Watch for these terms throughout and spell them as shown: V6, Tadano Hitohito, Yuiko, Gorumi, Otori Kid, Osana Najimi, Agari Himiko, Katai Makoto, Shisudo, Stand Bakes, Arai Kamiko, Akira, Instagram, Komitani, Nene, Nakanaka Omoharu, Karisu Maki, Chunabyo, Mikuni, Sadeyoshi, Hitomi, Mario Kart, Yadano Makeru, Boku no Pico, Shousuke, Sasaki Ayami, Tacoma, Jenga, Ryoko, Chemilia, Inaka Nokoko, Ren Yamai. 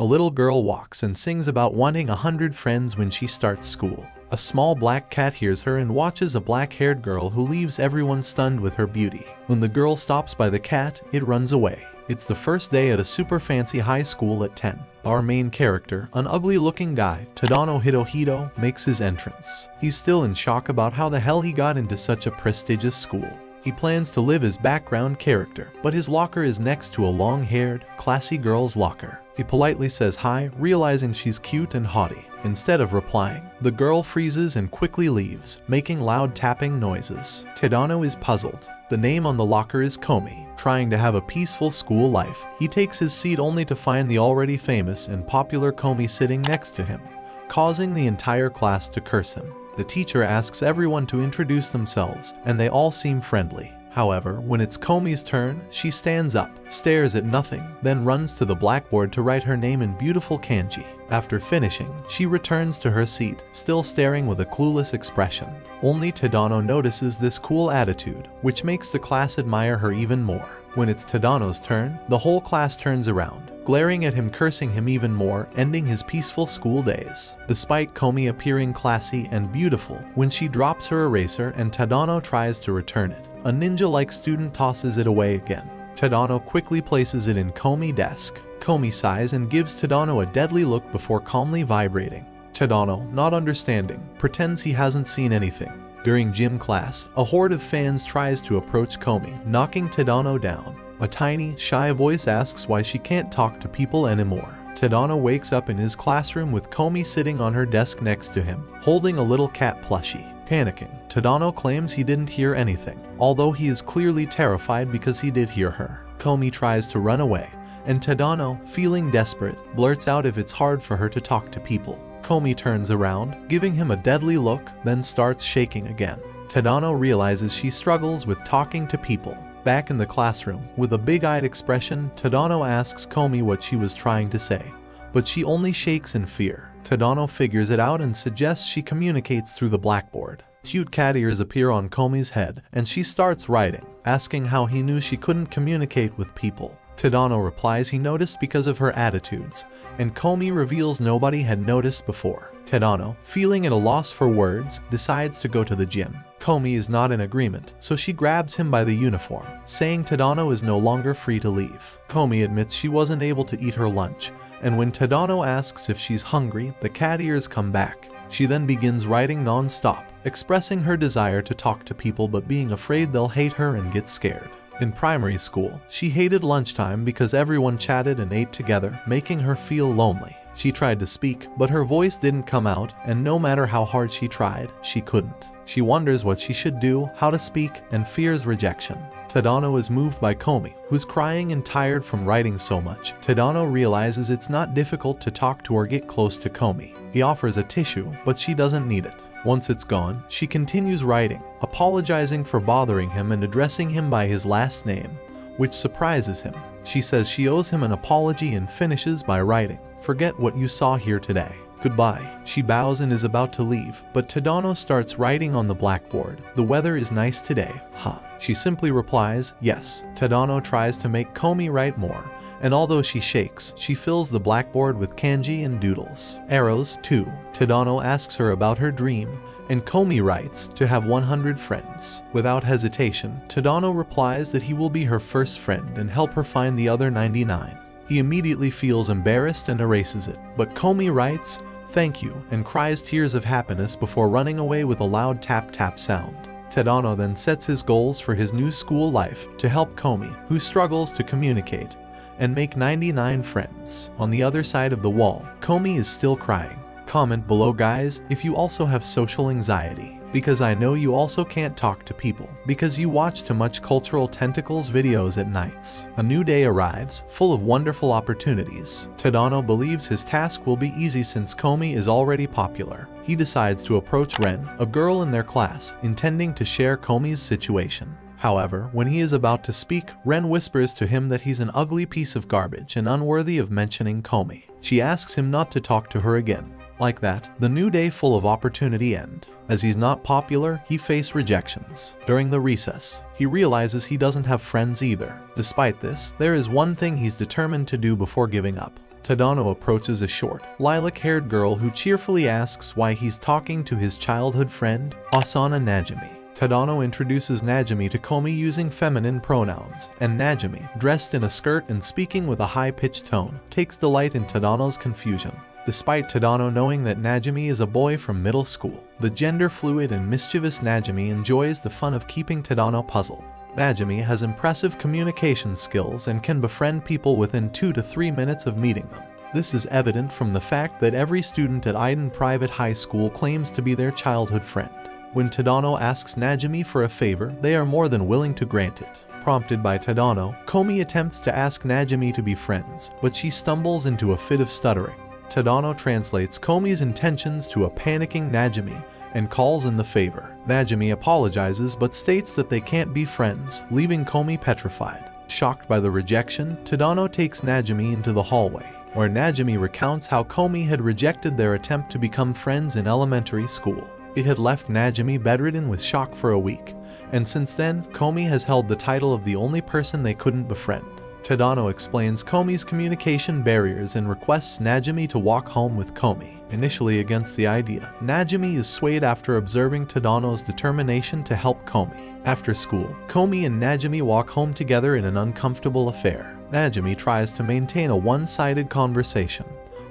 A little girl walks and sings about wanting 100 friends when she starts school. A small black cat hears her and watches a black-haired girl who leaves everyone stunned with her beauty. When the girl stops by the cat, it runs away. It's the first day at a super fancy high school at 10. Our main character, an ugly-looking guy, Tadano Hitohito, makes his entrance. He's still in shock about how the hell he got into such a prestigious school. He plans to live as background character, but his locker is next to a long-haired, classy girl's locker. He politely says hi, realizing she's cute and haughty. Instead of replying, the girl freezes and quickly leaves, making loud tapping noises. Tadano is puzzled. The name on the locker is Komi. Trying to have a peaceful school life, he takes his seat only to find the already famous and popular Komi sitting next to him, causing the entire class to curse him. The teacher asks everyone to introduce themselves, and they all seem friendly. However, when it's Komi's turn, she stands up, stares at nothing, then runs to the blackboard to write her name in beautiful kanji. After finishing, she returns to her seat, still staring with a clueless expression. Only Tadano notices this cool attitude, which makes the class admire her even more. When it's Tadano's turn, the whole class turns around, glaring at him, cursing him even more, ending his peaceful school days. Despite Komi appearing classy and beautiful, when she drops her eraser and Tadano tries to return it, a ninja-like student tosses it away again. Tadano quickly places it in Komi's desk. Komi sighs and gives Tadano a deadly look before calmly vibrating. Tadano, not understanding, pretends he hasn't seen anything. During gym class, a horde of fans tries to approach Komi, knocking Tadano down. A tiny, shy voice asks why she can't talk to people anymore. Tadano wakes up in his classroom with Komi sitting on her desk next to him, holding a little cat plushie. Panicking, Tadano claims he didn't hear anything, although he is clearly terrified because he did hear her. Komi tries to run away, and Tadano, feeling desperate, blurts out if it's hard for her to talk to people. Komi turns around, giving him a deadly look, then starts shaking again. Tadano realizes she struggles with talking to people. Back in the classroom, with a big-eyed expression, Tadano asks Komi what she was trying to say, but she only shakes in fear. Tadano figures it out and suggests she communicates through the blackboard. Cute cat ears appear on Komi's head, and she starts writing, asking how he knew she couldn't communicate with people. Tadano replies he noticed because of her attitudes, and Komi reveals nobody had noticed before. Tadano, feeling at a loss for words, decides to go to the gym. Komi is not in agreement, so she grabs him by the uniform, saying Tadano is no longer free to leave. Komi admits she wasn't able to eat her lunch, and when Tadano asks if she's hungry, the cat ears come back. She then begins writing non-stop, expressing her desire to talk to people but being afraid they'll hate her and get scared. In primary school, she hated lunchtime because everyone chatted and ate together, making her feel lonely. She tried to speak, but her voice didn't come out, and no matter how hard she tried, she couldn't. She wonders what she should do, how to speak, and fears rejection. Tadano is moved by Komi, who's crying and tired from writing so much. Tadano realizes it's not difficult to talk to or get close to Komi. He offers a tissue, but she doesn't need it. Once it's gone, she continues writing, apologizing for bothering him and addressing him by his last name, which surprises him. She says she owes him an apology and finishes by writing, "Forget what you saw here today. Goodbye." She bows and is about to leave, but Tadano starts writing on the blackboard, "The weather is nice today, huh?" She simply replies, "Yes." Tadano tries to make Komi write more, and although she shakes, she fills the blackboard with kanji and doodles. Arrows, too. Tadano asks her about her dream, and Komi writes, "To have 100 friends." Without hesitation, Tadano replies that he will be her first friend and help her find the other 99. He immediately feels embarrassed and erases it, but Komi writes, "Thank you," and cries tears of happiness before running away with a loud tap-tap sound. Tadano then sets his goals for his new school life to help Komi, who struggles to communicate, and make 99 friends. On the other side of the wall, Komi is still crying. Comment below, guys, if you also have social anxiety, because I know you also can't talk to people because you watch too much Cultural Tentacles videos at nights. A new day arrives, full of wonderful opportunities. Tadano believes his task will be easy since Komi is already popular. He decides to approach Ren, a girl in their class, intending to share Komi's situation. However, when he is about to speak, Ren whispers to him that he's an ugly piece of garbage and unworthy of mentioning Komi. She asks him not to talk to her again. Like that, the new day full of opportunity ends. As he's not popular, he faces rejections. During the recess, he realizes he doesn't have friends either. Despite this, there is one thing he's determined to do before giving up. Tadano approaches a short, lilac-haired girl who cheerfully asks why he's talking to his childhood friend, Osana Najimi. Tadano introduces Najimi to Komi using feminine pronouns, and Najimi, dressed in a skirt and speaking with a high-pitched tone, takes delight in Tadano's confusion. Despite Tadano knowing that Najimi is a boy from middle school, the gender-fluid and mischievous Najimi enjoys the fun of keeping Tadano puzzled. Najimi has impressive communication skills and can befriend people within 2 to 3 minutes of meeting them. This is evident from the fact that every student at Aiden Private High School claims to be their childhood friend. When Tadano asks Najimi for a favor, they are more than willing to grant it. Prompted by Tadano, Komi attempts to ask Najimi to be friends, but she stumbles into a fit of stuttering. Tadano translates Komi's intentions to a panicking Najimi and calls in the favor. Najimi apologizes but states that they can't be friends, leaving Komi petrified. Shocked by the rejection, Tadano takes Najimi into the hallway, where Najimi recounts how Komi had rejected their attempt to become friends in elementary school. It had left Najimi bedridden with shock for a week, and since then, Komi has held the title of the only person they couldn't befriend. Tadano explains Komi's communication barriers and requests Najimi to walk home with Komi. Initially against the idea, Najimi is swayed after observing Tadano's determination to help Komi. After school, Komi and Najimi walk home together in an uncomfortable affair. Najimi tries to maintain a one-sided conversation,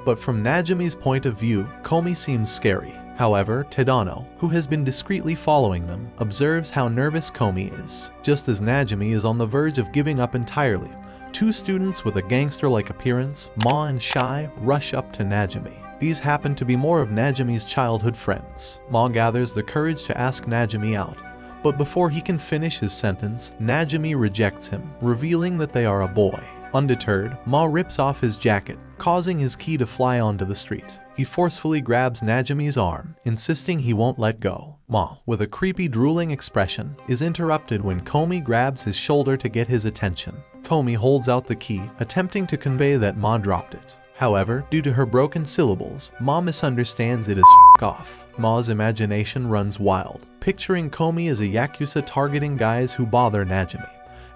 but from Najimi's point of view, Komi seems scary. However, Tadano, who has been discreetly following them, observes how nervous Komi is. Just as Najimi is on the verge of giving up entirely, two students with a gangster-like appearance, Ma and Shai, rush up to Najimi. These happen to be more of Najimi's childhood friends. Ma gathers the courage to ask Najimi out, but before he can finish his sentence, Najimi rejects him, revealing that they are a boy. Undeterred, Ma rips off his jacket, causing his key to fly onto the street. He forcefully grabs Najimi's arm, insisting he won't let go. Ma, with a creepy drooling expression, is interrupted when Komi grabs his shoulder to get his attention. Komi holds out the key, attempting to convey that Ma dropped it. However, due to her broken syllables, Ma misunderstands it as f*** off. Ma's imagination runs wild, picturing Komi as a Yakuza targeting guys who bother Najimi,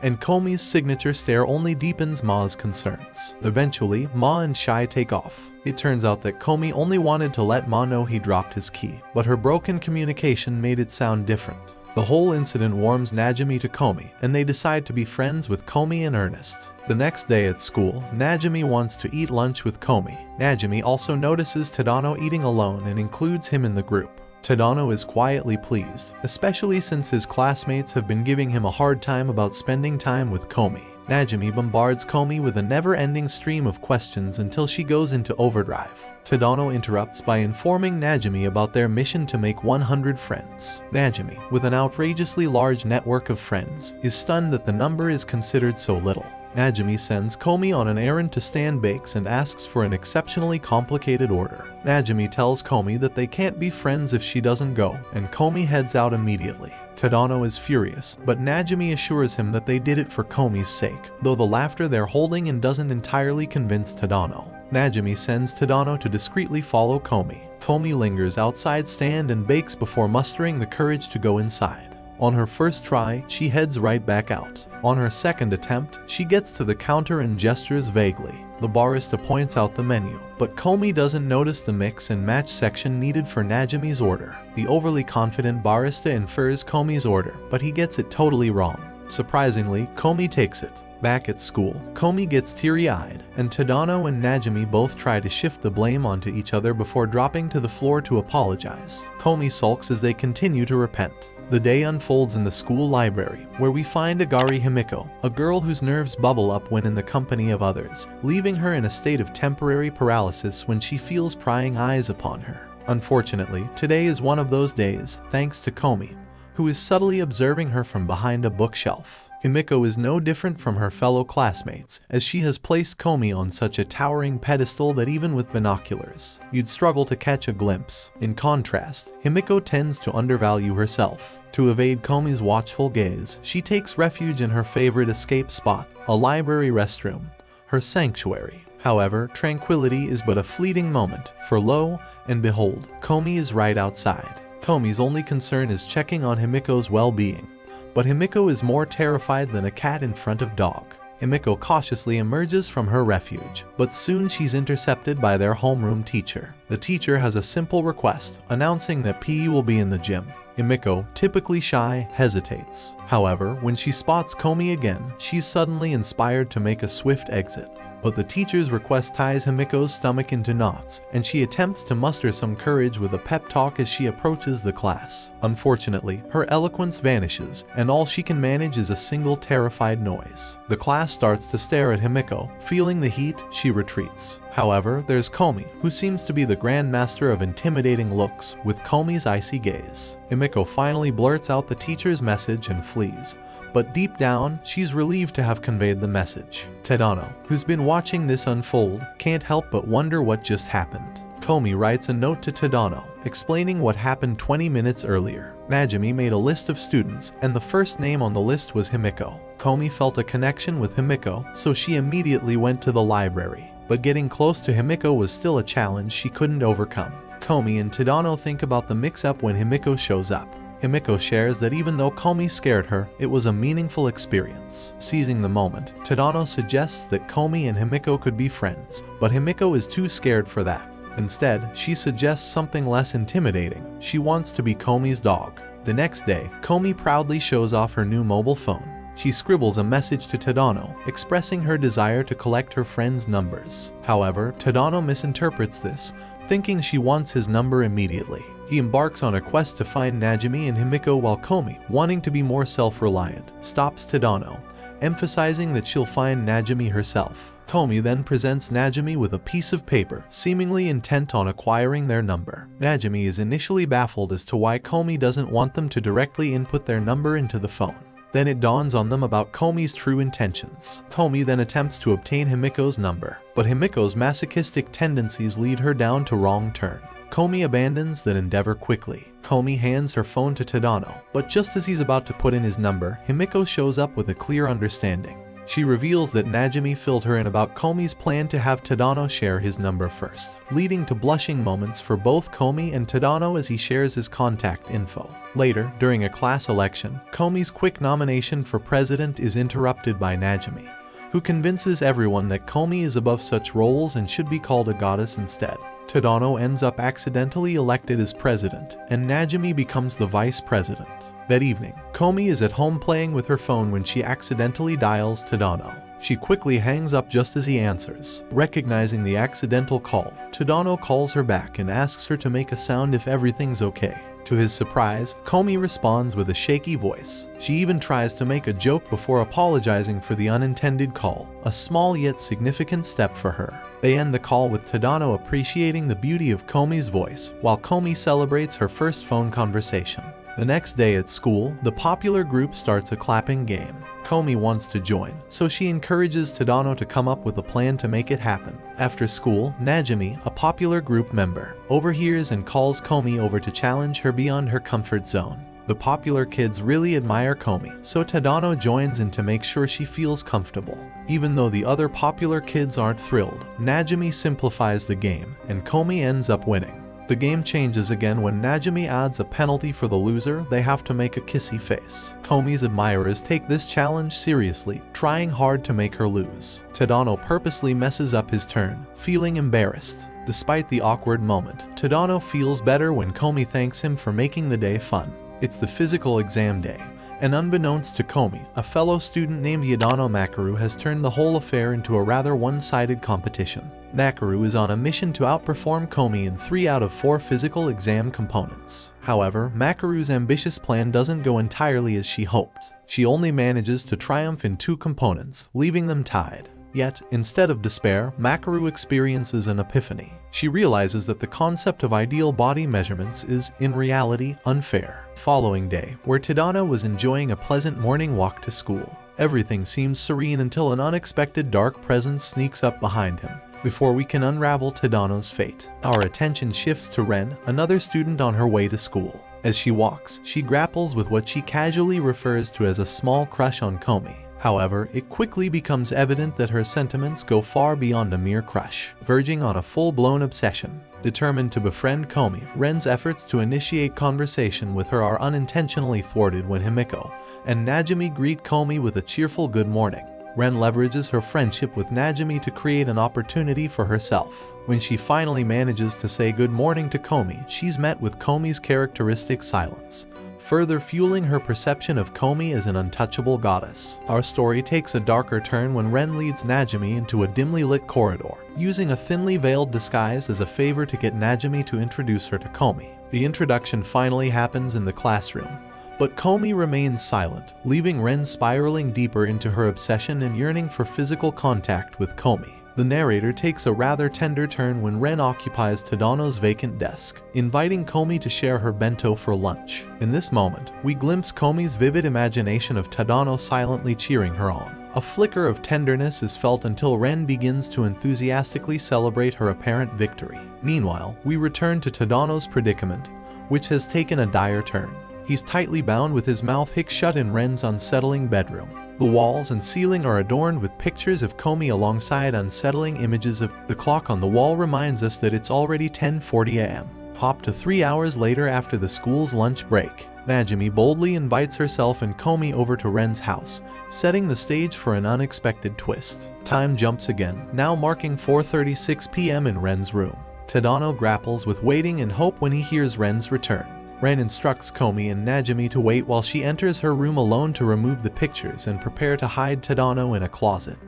and Komi's signature stare only deepens Ma's concerns. Eventually, Ma and Shai take off. It turns out that Komi only wanted to let Ma know he dropped his key, but her broken communication made it sound different. The whole incident warms Najimi to Komi, and they decide to be friends with Komi in earnest. The next day at school, Najimi wants to eat lunch with Komi. Najimi also notices Tadano eating alone and includes him in the group. Tadano is quietly pleased, especially since his classmates have been giving him a hard time about spending time with Komi. Najimi bombards Komi with a never-ending stream of questions until she goes into overdrive. Tadano interrupts by informing Najimi about their mission to make 100 friends. Najimi, with an outrageously large network of friends, is stunned that the number is considered so little. Najimi sends Komi on an errand to Stand Bakes and asks for an exceptionally complicated order. Najimi tells Komi that they can't be friends if she doesn't go, and Komi heads out immediately. Tadano is furious, but Najimi assures him that they did it for Komi's sake, though the laughter they're holding in doesn't entirely convince Tadano. Najimi sends Tadano to discreetly follow Komi. Komi lingers outside Stand and Bakes before mustering the courage to go inside. On her first try, she heads right back out. On her second attempt, she gets to the counter and gestures vaguely. The barista points out the menu, but Komi doesn't notice the mix and match section needed for Najimi's order. The overly confident barista infers Komi's order, but he gets it totally wrong. Surprisingly, Komi takes it. Back at school, Komi gets teary-eyed, and Tadano and Najimi both try to shift the blame onto each other before dropping to the floor to apologize. Komi sulks as they continue to repent. The day unfolds in the school library, where we find Agari Himiko, a girl whose nerves bubble up when in the company of others, leaving her in a state of temporary paralysis when she feels prying eyes upon her. Unfortunately, today is one of those days, thanks to Komi, who is subtly observing her from behind a bookshelf. Himiko is no different from her fellow classmates, as she has placed Komi on such a towering pedestal that even with binoculars, you'd struggle to catch a glimpse. In contrast, Himiko tends to undervalue herself. To evade Komi's watchful gaze, she takes refuge in her favorite escape spot, a library restroom, her sanctuary. However, tranquility is but a fleeting moment, for lo and behold, Komi is right outside. Komi's only concern is checking on Himiko's well-being, but Himiko is more terrified than a cat in front of dog. Himiko cautiously emerges from her refuge, but soon she's intercepted by their homeroom teacher. The teacher has a simple request, announcing that PE will be in the gym. Himiko, typically shy, hesitates. However, when she spots Komi again, she's suddenly inspired to make a swift exit. But the teacher's request ties Himiko's stomach into knots, and she attempts to muster some courage with a pep talk as she approaches the class. Unfortunately, her eloquence vanishes, and all she can manage is a single terrified noise. The class starts to stare at Himiko. Feeling the heat, she retreats. However, there's Komi, who seems to be the grandmaster of intimidating looks, with Komi's icy gaze. Himiko finally blurts out the teacher's message and flees. But deep down, she's relieved to have conveyed the message. Tadano, who's been watching this unfold, can't help but wonder what just happened. Komi writes a note to Tadano, explaining what happened 20 minutes earlier. Najimi made a list of students, and the first name on the list was Himiko. Komi felt a connection with Himiko, so she immediately went to the library. But getting close to Himiko was still a challenge she couldn't overcome. Komi and Tadano think about the mix-up when Himiko shows up. Himiko shares that even though Komi scared her, it was a meaningful experience. Seizing the moment, Tadano suggests that Komi and Himiko could be friends, but Himiko is too scared for that. Instead, she suggests something less intimidating. She wants to be Komi's dog. The next day, Komi proudly shows off her new mobile phone. She scribbles a message to Tadano, expressing her desire to collect her friend's numbers. However, Tadano misinterprets this, thinking she wants his number immediately. He embarks on a quest to find Najimi and Himiko, while Komi, wanting to be more self-reliant, stops Tadano, emphasizing that she'll find Najimi herself. Komi then presents Najimi with a piece of paper, seemingly intent on acquiring their number. Najimi is initially baffled as to why Komi doesn't want them to directly input their number into the phone. Then it dawns on them about Komi's true intentions. Komi then attempts to obtain Himiko's number, but Himiko's masochistic tendencies lead her down to wrong turn. Komi abandons that endeavor quickly. Komi hands her phone to Tadano, but just as he's about to put in his number, Himiko shows up with a clear understanding. She reveals that Najimi filled her in about Komi's plan to have Tadano share his number first, leading to blushing moments for both Komi and Tadano as he shares his contact info. Later, during a class election, Komi's quick nomination for president is interrupted by Najimi, who convinces everyone that Komi is above such roles and should be called a goddess instead. Tadano ends up accidentally elected as president, and Najimi becomes the vice president. That evening, Komi is at home playing with her phone when she accidentally dials Tadano. She quickly hangs up just as he answers. Recognizing the accidental call, Tadano calls her back and asks her to make a sound if everything's okay. To his surprise, Komi responds with a shaky voice. She even tries to make a joke before apologizing for the unintended call, a small yet significant step for her. They end the call with Tadano appreciating the beauty of Komi's voice, while Komi celebrates her first phone conversation. The next day at school, the popular group starts a clapping game. Komi wants to join, so she encourages Tadano to come up with a plan to make it happen. After school, Najimi, a popular group member, overhears and calls Komi over to challenge her beyond her comfort zone. The popular kids really admire Komi, so Tadano joins in to make sure she feels comfortable. Even though the other popular kids aren't thrilled, Najimi simplifies the game, and Komi ends up winning. The game changes again when Najimi adds a penalty for the loser. They have to make a kissy face. Komi's admirers take this challenge seriously, trying hard to make her lose. Tadano purposely messes up his turn, feeling embarrassed. Despite the awkward moment, Tadano feels better when Komi thanks him for making the day fun. It's the physical exam day, and unbeknownst to Komi, a fellow student named Yadano Makeru has turned the whole affair into a rather one-sided competition. Makeru is on a mission to outperform Komi in 3 out of 4 physical exam components. However, Makeru's ambitious plan doesn't go entirely as she hoped. She only manages to triumph in 2 components, leaving them tied. Yet, instead of despair, Makeru experiences an epiphany. She realizes that the concept of ideal body measurements is, in reality, unfair. Following day, where Tadano was enjoying a pleasant morning walk to school, everything seems serene until an unexpected dark presence sneaks up behind him. Before we can unravel Tadano's fate, our attention shifts to Ren, another student on her way to school. As she walks, she grapples with what she casually refers to as a small crush on Komi. However, it quickly becomes evident that her sentiments go far beyond a mere crush, verging on a full-blown obsession. Determined to befriend Komi, Ren's efforts to initiate conversation with her are unintentionally thwarted when Himiko and Najimi greet Komi with a cheerful good morning. Ren leverages her friendship with Najimi to create an opportunity for herself. When she finally manages to say good morning to Komi, she's met with Komi's characteristic silence, further fueling her perception of Komi as an untouchable goddess. Our story takes a darker turn when Ren leads Najimi into a dimly lit corridor, using a thinly veiled disguise as a favor to get Najimi to introduce her to Komi. The introduction finally happens in the classroom, but Komi remains silent, leaving Ren spiraling deeper into her obsession and yearning for physical contact with Komi. The narrator takes a rather tender turn when Ren occupies Tadano's vacant desk, inviting Komi to share her bento for lunch. In this moment, we glimpse Komi's vivid imagination of Tadano silently cheering her on. A flicker of tenderness is felt until Ren begins to enthusiastically celebrate her apparent victory. Meanwhile, we return to Tadano's predicament, which has taken a dire turn. He's tightly bound with his mouth hiccup shut in Ren's unsettling bedroom. The walls and ceiling are adorned with pictures of Komi alongside unsettling images of. The clock on the wall reminds us that it's already 10:40 a.m. Hop to 3 hours later after the school's lunch break. Najimi boldly invites herself and Komi over to Ren's house, setting the stage for an unexpected twist. Time jumps again, now marking 4:36 p.m. in Ren's room. Tadano grapples with waiting and hope when he hears Ren's return. Ren instructs Komi and Najimi to wait while she enters her room alone to remove the pictures and prepare to hide Tadano in a closet,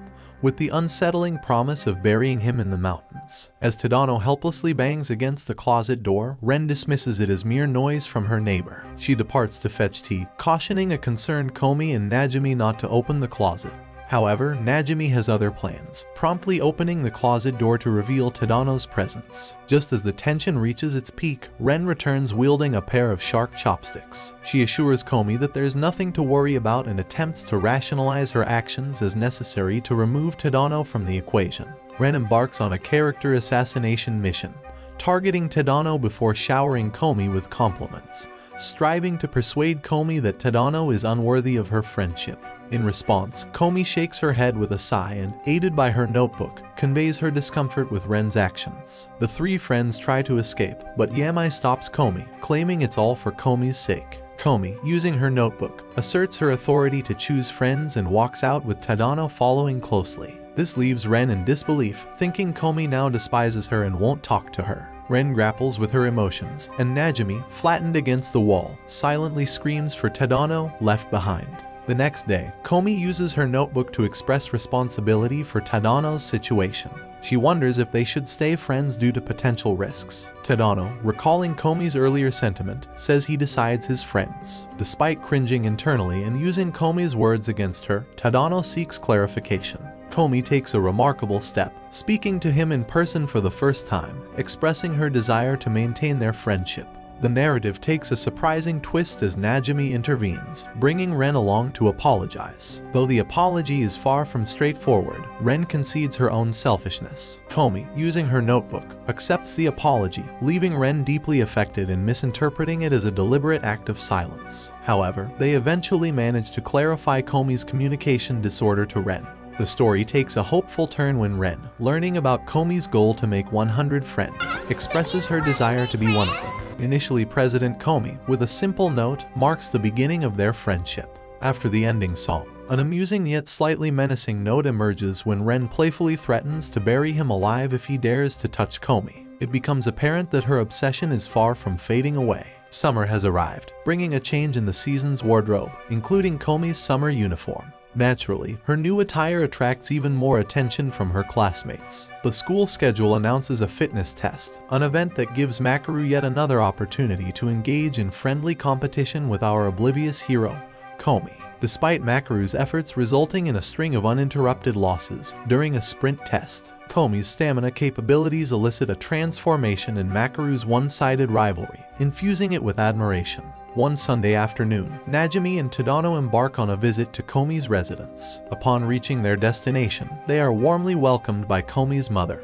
with the unsettling promise of burying him in the mountains. As Tadano helplessly bangs against the closet door, Ren dismisses it as mere noise from her neighbor. She departs to fetch tea, cautioning a concerned Komi and Najimi not to open the closet. However, Najimi has other plans, promptly opening the closet door to reveal Tadano's presence. Just as the tension reaches its peak, Ren returns wielding a pair of shark chopsticks. She assures Komi that there's nothing to worry about and attempts to rationalize her actions as necessary to remove Tadano from the equation. Ren embarks on a character assassination mission, targeting Tadano before showering Komi with compliments, striving to persuade Komi that Tadano is unworthy of her friendship. In response, Komi shakes her head with a sigh and, aided by her notebook, conveys her discomfort with Ren's actions. The three friends try to escape, but Yamai stops Komi, claiming it's all for Komi's sake. Komi, using her notebook, asserts her authority to choose friends and walks out with Tadano following closely. This leaves Ren in disbelief, thinking Komi now despises her and won't talk to her. Ren grapples with her emotions, and Najimi, flattened against the wall, silently screams for Tadano, left behind. The next day, Komi uses her notebook to express responsibility for Tadano's situation. She wonders if they should stay friends due to potential risks. Tadano, recalling Komi's earlier sentiment, says he decides his friends. Despite cringing internally and using Komi's words against her, Tadano seeks clarification. Komi takes a remarkable step, speaking to him in person for the first time, expressing her desire to maintain their friendship. The narrative takes a surprising twist as Najimi intervenes, bringing Ren along to apologize. Though the apology is far from straightforward, Ren concedes her own selfishness. Komi, using her notebook, accepts the apology, leaving Ren deeply affected and misinterpreting it as a deliberate act of silence. However, they eventually manage to clarify Komi's communication disorder to Ren. The story takes a hopeful turn when Ren, learning about Komi's goal to make 100 friends, expresses her desire to be one of them. Initially President Komi, with a simple note, marks the beginning of their friendship. After the ending song, an amusing yet slightly menacing note emerges when Ren playfully threatens to bury him alive if he dares to touch Komi. It becomes apparent that her obsession is far from fading away. Summer has arrived, bringing a change in the season's wardrobe, including Komi's summer uniform. Naturally, her new attire attracts even more attention from her classmates. The school schedule announces a fitness test, an event that gives Makeru yet another opportunity to engage in friendly competition with our oblivious hero, Komi. Despite Makeru's efforts resulting in a string of uninterrupted losses during a sprint test, Komi's stamina capabilities elicit a transformation in Makeru's one-sided rivalry, infusing it with admiration. One Sunday afternoon, Najimi and Tadano embark on a visit to Komi's residence. Upon reaching their destination, they are warmly welcomed by Komi's mother,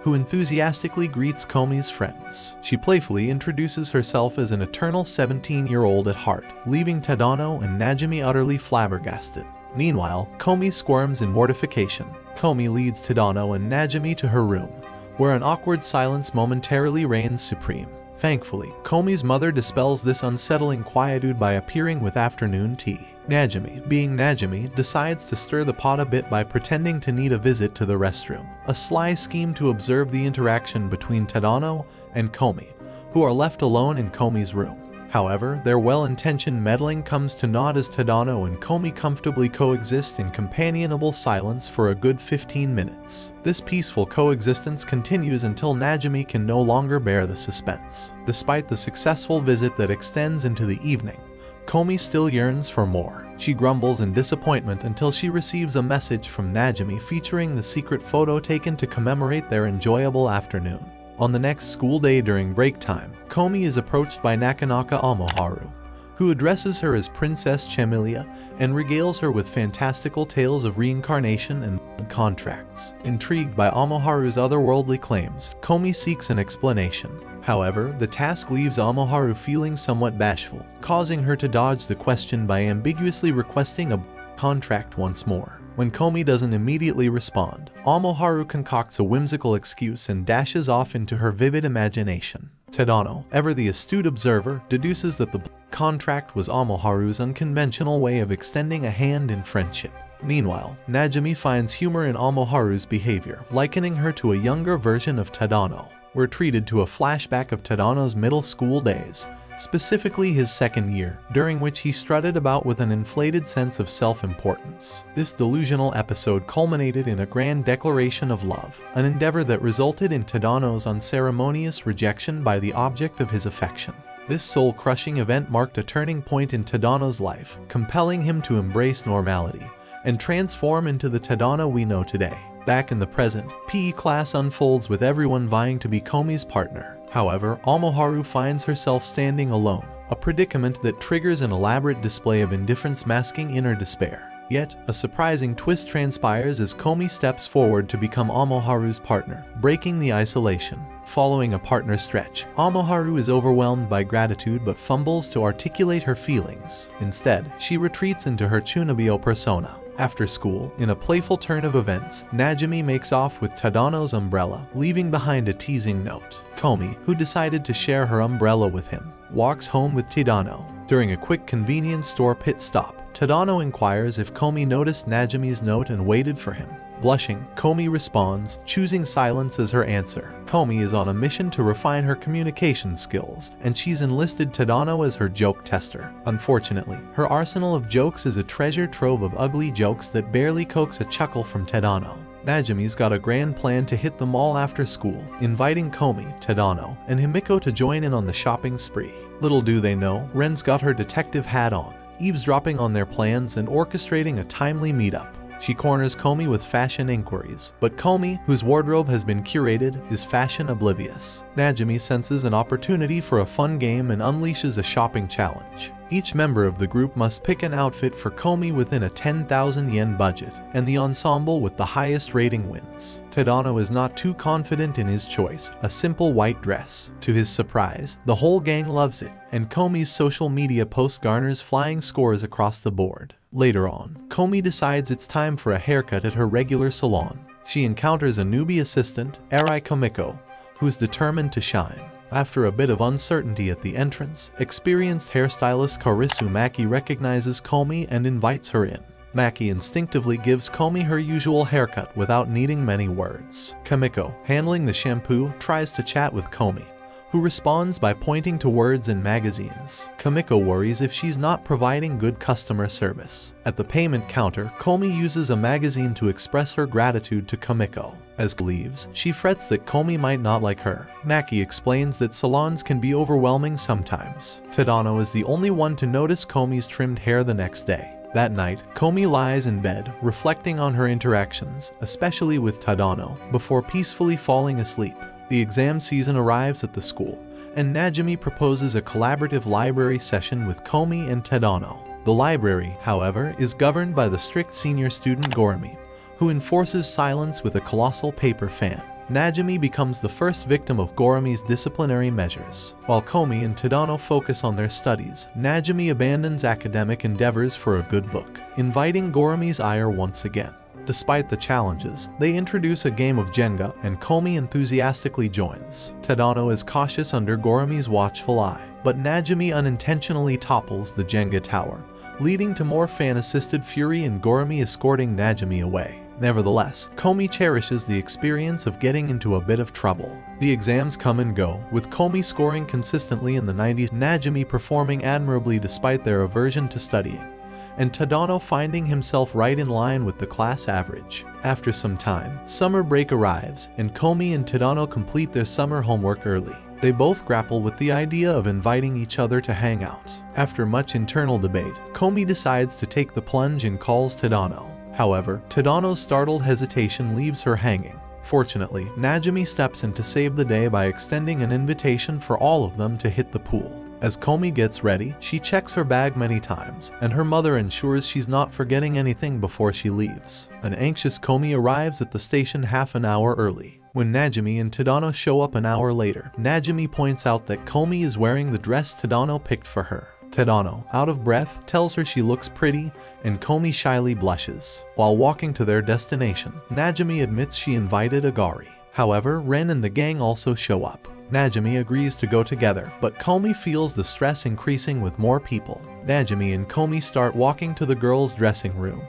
who enthusiastically greets Komi's friends. She playfully introduces herself as an eternal 17-year-old at heart, leaving Tadano and Najimi utterly flabbergasted. Meanwhile, Komi squirms in mortification. Komi leads Tadano and Najimi to her room, where an awkward silence momentarily reigns supreme. Thankfully, Komi's mother dispels this unsettling quietude by appearing with afternoon tea. Najimi, being Najimi, decides to stir the pot a bit by pretending to need a visit to the restroom, a sly scheme to observe the interaction between Tadano and Komi, who are left alone in Komi's room. However, their well-intentioned meddling comes to naught as Tadano and Komi comfortably coexist in companionable silence for a good 15 minutes. This peaceful coexistence continues until Najimi can no longer bear the suspense. Despite the successful visit that extends into the evening, Komi still yearns for more. She grumbles in disappointment until she receives a message from Najimi featuring the secret photo taken to commemorate their enjoyable afternoon. On the next school day during break time, Komi is approached by Nakanaka Omoharu, who addresses her as Princess Chemilia and regales her with fantastical tales of reincarnation and contracts. Intrigued by Omoharu's otherworldly claims, Komi seeks an explanation. However, the task leaves Omoharu feeling somewhat bashful, causing her to dodge the question by ambiguously requesting a contract once more. When Komi doesn't immediately respond, Omoharu concocts a whimsical excuse and dashes off into her vivid imagination. Tadano, ever the astute observer, deduces that the contract was Omoharu's unconventional way of extending a hand in friendship. Meanwhile, Najimi finds humor in Omoharu's behavior, likening her to a younger version of Tadano. We're treated to a flashback of Tadano's middle school days, specifically his second year, during which he strutted about with an inflated sense of self-importance. This delusional episode culminated in a grand declaration of love, an endeavor that resulted in Tadano's unceremonious rejection by the object of his affection. This soul-crushing event marked a turning point in Tadano's life, compelling him to embrace normality and transform into the Tadano we know today. Back in the present, PE class unfolds with everyone vying to be Komi's partner. However, Omoharu finds herself standing alone, a predicament that triggers an elaborate display of indifference masking inner despair. Yet, a surprising twist transpires as Komi steps forward to become Omoharu's partner, breaking the isolation. Following a partner stretch, Omoharu is overwhelmed by gratitude but fumbles to articulate her feelings. Instead, she retreats into her Chunabyo persona. After school, in a playful turn of events, Najimi makes off with Tadano's umbrella, leaving behind a teasing note. Komi, who decided to share her umbrella with him, walks home with Tadano. During a quick convenience store pit stop, Tadano inquires if Komi noticed Najimi's note and waited for him. Blushing, Komi responds, choosing silence as her answer. Komi is on a mission to refine her communication skills, and she's enlisted Tadano as her joke tester. Unfortunately, her arsenal of jokes is a treasure trove of ugly jokes that barely coax a chuckle from Tadano. Najimi's got a grand plan to hit the mall after school, inviting Komi, Tadano, and Himiko to join in on the shopping spree. Little do they know, Ren's got her detective hat on, eavesdropping on their plans and orchestrating a timely meetup. She corners Komi with fashion inquiries, but Komi, whose wardrobe has been curated, is fashion oblivious. Najimi senses an opportunity for a fun game and unleashes a shopping challenge. Each member of the group must pick an outfit for Komi within a 10,000 yen budget, and the ensemble with the highest rating wins. Tadano is not too confident in his choice, a simple white dress. To his surprise, the whole gang loves it, and Komi's social media post garners flying scores across the board. Later on, Komi decides it's time for a haircut at her regular salon. She encounters a newbie assistant, Arai Kamiko, who's determined to shine. After a bit of uncertainty at the entrance, experienced hairstylist Karisu Maki recognizes Komi and invites her in. Maki instinctively gives Komi her usual haircut without needing many words. Kamiko, handling the shampoo, tries to chat with Komi, who responds by pointing to words in magazines. Kamiko worries if she's not providing good customer service. At the payment counter, Komi uses a magazine to express her gratitude to Kamiko. As Komi leaves, she frets that Komi might not like her. Maki explains that salons can be overwhelming sometimes. Tadano is the only one to notice Komi's trimmed hair the next day. That night, Komi lies in bed, reflecting on her interactions, especially with Tadano, before peacefully falling asleep. The exam season arrives at the school, and Najimi proposes a collaborative library session with Komi and Tadano. The library, however, is governed by the strict senior student Gorumi, who enforces silence with a colossal paper fan. Najimi becomes the first victim of Gorumi's disciplinary measures. While Komi and Tadano focus on their studies, Najimi abandons academic endeavors for a good book, inviting Gorumi's ire once again. Despite the challenges, they introduce a game of Jenga, and Komi enthusiastically joins. Tadano is cautious under Gorumi's watchful eye, but Najimi unintentionally topples the Jenga tower, leading to more fan-assisted fury and Gorumi escorting Najimi away. Nevertheless, Komi cherishes the experience of getting into a bit of trouble. The exams come and go, with Komi scoring consistently in the 90s, Najimi performing admirably despite their aversion to studying, and Tadano finding himself right in line with the class average. After some time, summer break arrives, and Komi and Tadano complete their summer homework early. They both grapple with the idea of inviting each other to hang out. After much internal debate, Komi decides to take the plunge and calls Tadano. However, Tadano's startled hesitation leaves her hanging. Fortunately, Najimi steps in to save the day by extending an invitation for all of them to hit the pool. As Komi gets ready, she checks her bag many times, and her mother ensures she's not forgetting anything before she leaves. An anxious Komi arrives at the station half an hour early. When Najimi and Tadano show up an hour later, Najimi points out that Komi is wearing the dress Tadano picked for her. Tadano, out of breath, tells her she looks pretty, and Komi shyly blushes. While walking to their destination, Najimi admits she invited Agari. However, Ren and the gang also show up. Najimi agrees to go together, but Komi feels the stress increasing with more people. Najimi and Komi start walking to the girls' dressing room,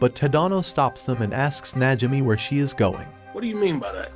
but Tadano stops them and asks Najimi where she is going. What do you mean by that?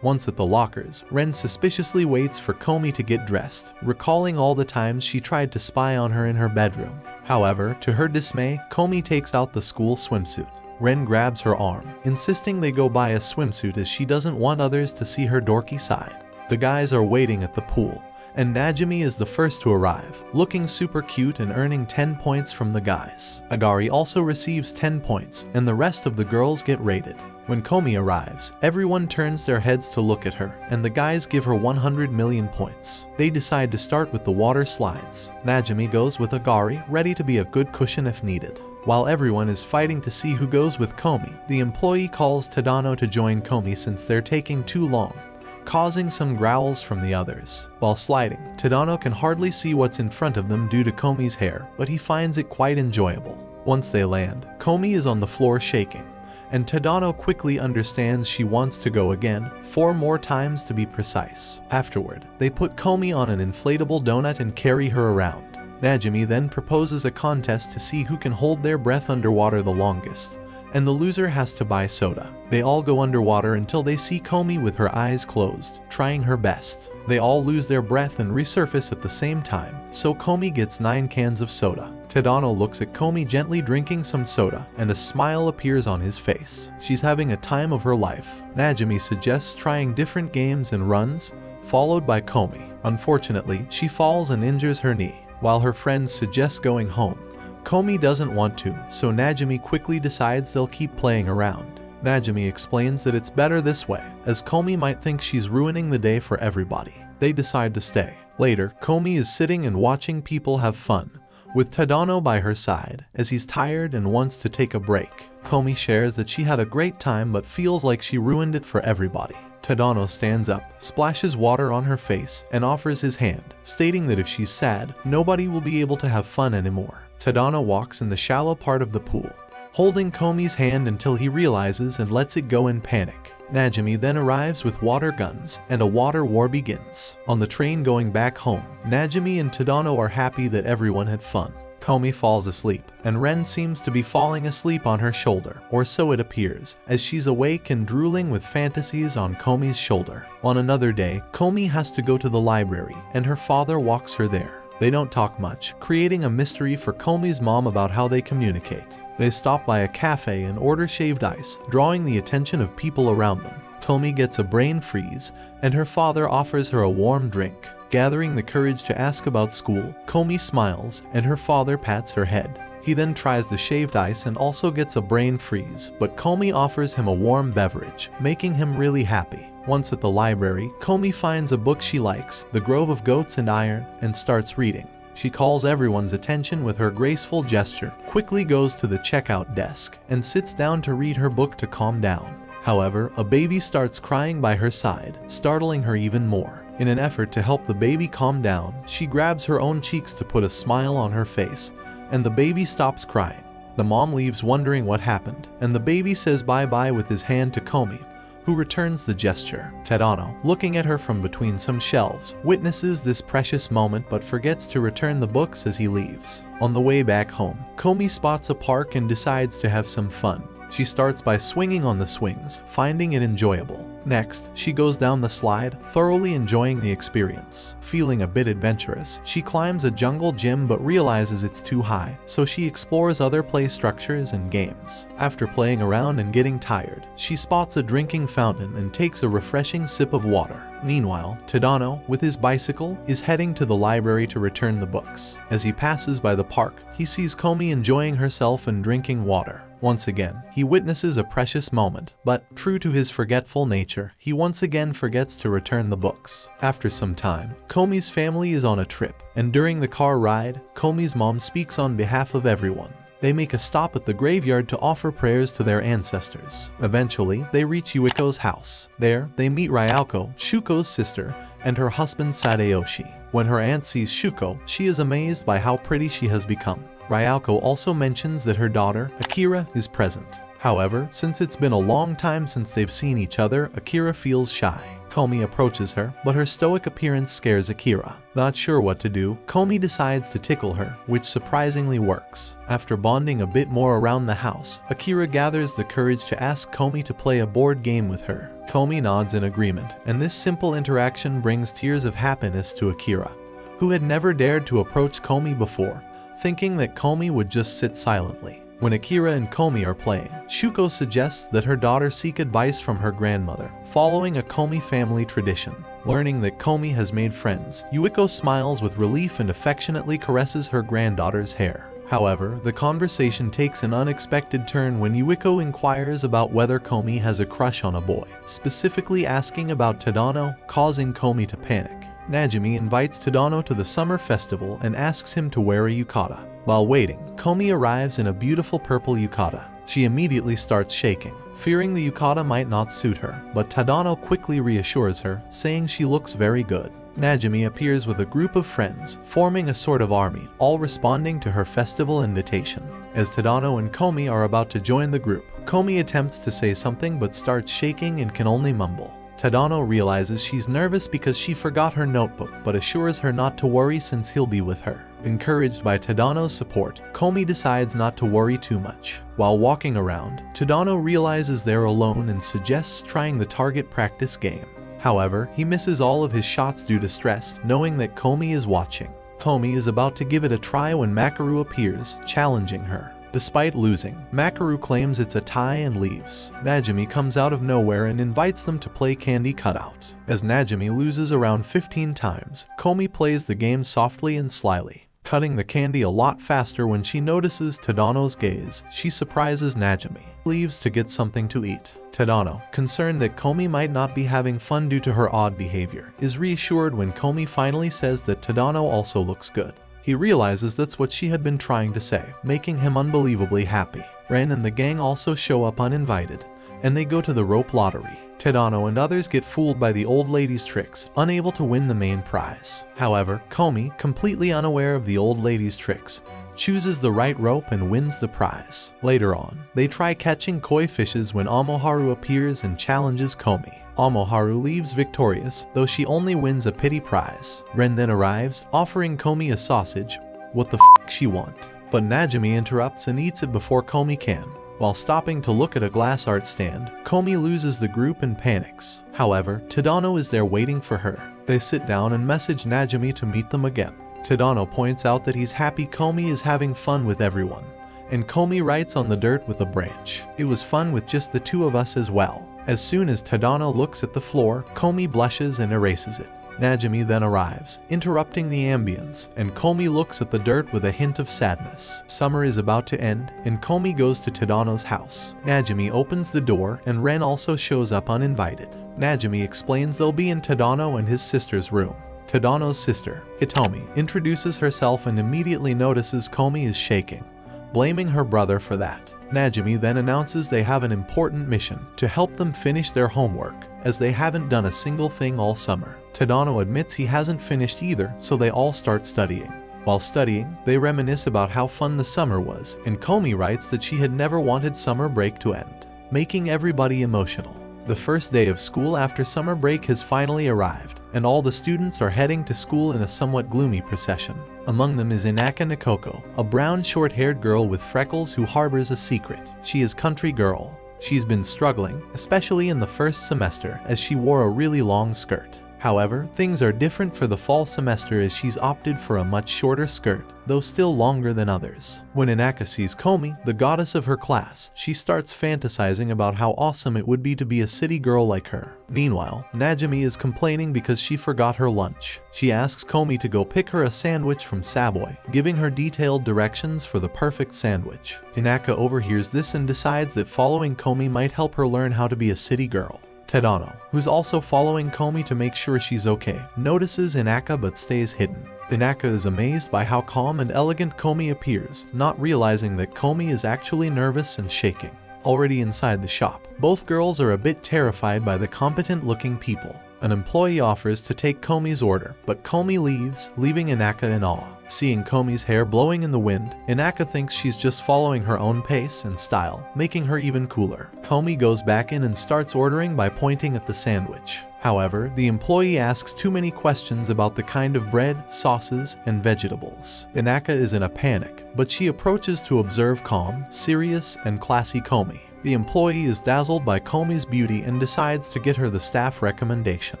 Once at the lockers, Ren suspiciously waits for Komi to get dressed, recalling all the times she tried to spy on her in her bedroom. However, to her dismay, Komi takes out the school swimsuit. Ren grabs her arm, insisting they go buy a swimsuit as she doesn't want others to see her dorky side. The guys are waiting at the pool, and Najimi is the first to arrive, looking super cute and earning 10 points from the guys. Agari also receives 10 points, and the rest of the girls get rated. When Komi arrives, everyone turns their heads to look at her, and the guys give her 100 million points. They decide to start with the water slides. Najimi goes with Agari, ready to be a good cushion if needed. While everyone is fighting to see who goes with Komi, the employee calls Tadano to join Komi since they're taking too long, causing some growls from the others. While sliding, Tadano can hardly see what's in front of them due to Komi's hair, but he finds it quite enjoyable. Once they land, Komi is on the floor shaking, and Tadano quickly understands she wants to go again, 4 more times to be precise. Afterward, they put Komi on an inflatable donut and carry her around. Najimi then proposes a contest to see who can hold their breath underwater the longest, and the loser has to buy soda. They all go underwater until they see Komi with her eyes closed, trying her best. They all lose their breath and resurface at the same time, so Komi gets 9 cans of soda. Tadano looks at Komi gently drinking some soda, and a smile appears on his face. She's having a time of her life. Najimi suggests trying different games and runs, followed by Komi. Unfortunately, she falls and injures her knee. While her friends suggest going home, Komi doesn't want to, so Najimi quickly decides they'll keep playing around. Najimi explains that it's better this way, as Komi might think she's ruining the day for everybody. They decide to stay. Later, Komi is sitting and watching people have fun, with Tadano by her side, as he's tired and wants to take a break. Komi shares that she had a great time but feels like she ruined it for everybody. Tadano stands up, splashes water on her face, and offers his hand, stating that if she's sad, nobody will be able to have fun anymore. Tadano walks in the shallow part of the pool, holding Komi's hand until he realizes and lets it go in panic. Najimi then arrives with water guns, and a water war begins. On the train going back home, Najimi and Tadano are happy that everyone had fun. Komi falls asleep, and Ren seems to be falling asleep on her shoulder, or so it appears, as she's awake and drooling with fantasies on Komi's shoulder. On another day, Komi has to go to the library, and her father walks her there. They don't talk much, creating a mystery for Komi's mom about how they communicate. They stop by a cafe and order shaved ice, drawing the attention of people around them. Komi gets a brain freeze, and her father offers her a warm drink. Gathering the courage to ask about school, Komi smiles, and her father pats her head. He then tries the shaved ice and also gets a brain freeze, but Komi offers him a warm beverage, making him really happy. Once at the library, Komi finds a book she likes, The Grove of Goats and Iron, and starts reading. She calls everyone's attention with her graceful gesture, quickly goes to the checkout desk, and sits down to read her book to calm down. However, a baby starts crying by her side, startling her even more. In an effort to help the baby calm down, she grabs her own cheeks to put a smile on her face, and the baby stops crying. The mom leaves wondering what happened, and the baby says bye-bye with his hand to Komi, who returns the gesture. Tadano, looking at her from between some shelves, witnesses this precious moment but forgets to return the books as he leaves. On the way back home, Komi spots a park and decides to have some fun. She starts by swinging on the swings, finding it enjoyable. Next, she goes down the slide, thoroughly enjoying the experience. Feeling a bit adventurous, she climbs a jungle gym but realizes it's too high, so she explores other play structures and games. After playing around and getting tired, she spots a drinking fountain and takes a refreshing sip of water. Meanwhile, Tadano, with his bicycle, is heading to the library to return the books. As he passes by the park, he sees Komi enjoying herself and drinking water. Once again, he witnesses a precious moment, but, true to his forgetful nature, he once again forgets to return the books. After some time, Komi's family is on a trip, and during the car ride, Komi's mom speaks on behalf of everyone. They make a stop at the graveyard to offer prayers to their ancestors. Eventually, they reach Yuiko's house. There, they meet Ryoko, Shuko's sister, and her husband Sadeyoshi. When her aunt sees Shuko, she is amazed by how pretty she has become. Ryoko also mentions that her daughter, Akira, is present. However, since it's been a long time since they've seen each other, Akira feels shy. Komi approaches her, but her stoic appearance scares Akira. Not sure what to do, Komi decides to tickle her, which surprisingly works. After bonding a bit more around the house, Akira gathers the courage to ask Komi to play a board game with her. Komi nods in agreement, and this simple interaction brings tears of happiness to Akira, who had never dared to approach Komi before, thinking that Komi would just sit silently. When Akira and Komi are playing, Shuko suggests that her daughter seek advice from her grandmother, following a Komi family tradition. Learning that Komi has made friends, Yuiko smiles with relief and affectionately caresses her granddaughter's hair. However, the conversation takes an unexpected turn when Yuiko inquires about whether Komi has a crush on a boy, specifically asking about Tadano, causing Komi to panic. Najimi invites Tadano to the summer festival and asks him to wear a yukata. While waiting, Komi arrives in a beautiful purple yukata. She immediately starts shaking, fearing the yukata might not suit her, but Tadano quickly reassures her, saying she looks very good. Najimi appears with a group of friends, forming a sort of army, all responding to her festival invitation. As Tadano and Komi are about to join the group, Komi attempts to say something but starts shaking and can only mumble. Tadano realizes she's nervous because she forgot her notebook but assures her not to worry since he'll be with her. Encouraged by Tadano's support, Komi decides not to worry too much. While walking around, Tadano realizes they're alone and suggests trying the target practice game. However, he misses all of his shots due to stress, knowing that Komi is watching. Komi is about to give it a try when Makeru appears, challenging her. Despite losing, Makeru claims it's a tie and leaves. Najimi comes out of nowhere and invites them to play Candy Cutout. As Najimi loses around 15 times, Komi plays the game softly and slyly, cutting the candy a lot faster. When she notices Tadano's gaze, she surprises Najimi, leaves to get something to eat. Tadano, concerned that Komi might not be having fun due to her odd behavior, is reassured when Komi finally says that Tadano also looks good. He realizes that's what she had been trying to say, making him unbelievably happy. Ren and the gang also show up uninvited, and they go to the rope lottery. Tadano and others get fooled by the old lady's tricks, unable to win the main prize. However, Komi, completely unaware of the old lady's tricks, chooses the right rope and wins the prize. Later on, they try catching koi fishes when Omoharu appears and challenges Komi. Omoharu leaves victorious, though she only wins a pity prize. Ren then arrives, offering Komi a sausage. What the f*** she want? But Najimi interrupts and eats it before Komi can. While stopping to look at a glass art stand, Komi loses the group and panics. However, Tadano is there waiting for her. They sit down and message Najimi to meet them again. Tadano points out that he's happy Komi is having fun with everyone, and Komi writes on the dirt with a branch. It was fun with just the two of us as well. As soon as Tadano looks at the floor, Komi blushes and erases it. Najimi then arrives, interrupting the ambience, and Komi looks at the dirt with a hint of sadness. Summer is about to end, and Komi goes to Tadano's house. Najimi opens the door, and Ren also shows up uninvited. Najimi explains they'll be in Tadano and his sister's room. Tadano's sister, Hitomi, introduces herself and immediately notices Komi is shaking, blaming her brother for that. Najimi then announces they have an important mission to help them finish their homework, as they haven't done a single thing all summer. Tadano admits he hasn't finished either, so they all start studying. While studying, they reminisce about how fun the summer was, and Komi writes that she had never wanted summer break to end, making everybody emotional. The first day of school after summer break has finally arrived, and all the students are heading to school in a somewhat gloomy procession. Among them is Inaka Nokoko, a brown short-haired girl with freckles who harbors a secret. She is country girl. She's been struggling, especially in the first semester, as she wore a really long skirt. However, things are different for the fall semester as she's opted for a much shorter skirt, though still longer than others. When Inaka sees Komi, the goddess of her class, she starts fantasizing about how awesome it would be to be a city girl like her. Meanwhile, Najimi is complaining because she forgot her lunch. She asks Komi to go pick her a sandwich from Savoy, giving her detailed directions for the perfect sandwich. Inaka overhears this and decides that following Komi might help her learn how to be a city girl. Tadano, who's also following Komi to make sure she's okay, notices Inaka but stays hidden. Inaka is amazed by how calm and elegant Komi appears, not realizing that Komi is actually nervous and shaking. Already inside the shop, both girls are a bit terrified by the competent-looking people. An employee offers to take Komi's order, but Komi leaves, leaving Inaka in awe. Seeing Komi's hair blowing in the wind, Inaka thinks she's just following her own pace and style, making her even cooler. Komi goes back in and starts ordering by pointing at the sandwich. However, the employee asks too many questions about the kind of bread, sauces, and vegetables. Inaka is in a panic, but she approaches to observe calm, serious, and classy Komi. The employee is dazzled by Komi's beauty and decides to get her the staff recommendation.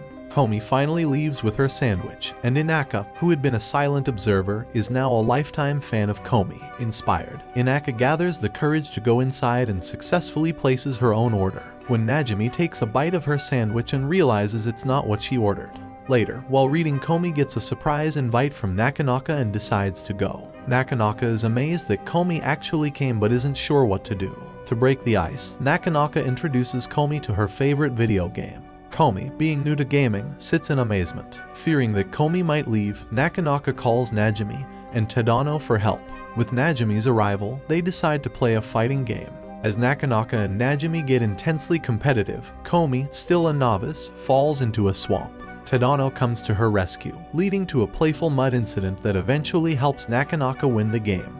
Komi finally leaves with her sandwich, and Inaka, who had been a silent observer, is now a lifetime fan of Komi. Inspired, Inaka gathers the courage to go inside and successfully places her own order, when Najimi takes a bite of her sandwich and realizes it's not what she ordered. Later, while reading, Komi gets a surprise invite from Nakanaka and decides to go. Nakanaka is amazed that Komi actually came but isn't sure what to do. To break the ice, Nakanaka introduces Komi to her favorite video game. Komi, being new to gaming, sits in amazement. Fearing that Komi might leave, Nakanaka calls Najimi and Tadano for help. With Najimi's arrival, they decide to play a fighting game. As Nakanaka and Najimi get intensely competitive, Komi, still a novice, falls into a swamp. Tadano comes to her rescue, leading to a playful mud incident that eventually helps Nakanaka win the game.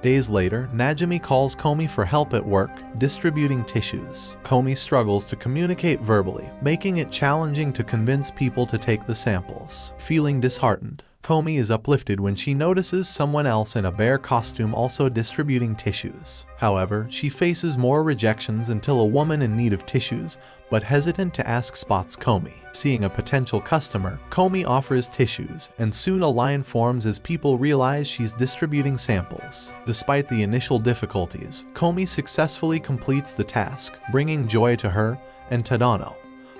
Days later, Najimi calls Komi for help at work, distributing tissues. Komi struggles to communicate verbally, making it challenging to convince people to take the samples. Feeling disheartened, Komi is uplifted when she notices someone else in a bear costume also distributing tissues. However, she faces more rejections until a woman in need of tissues, but hesitant to ask, spots Komi. Seeing a potential customer, Komi offers tissues, and soon a line forms as people realize she's distributing samples. Despite the initial difficulties, Komi successfully completes the task, bringing joy to her and Tadano,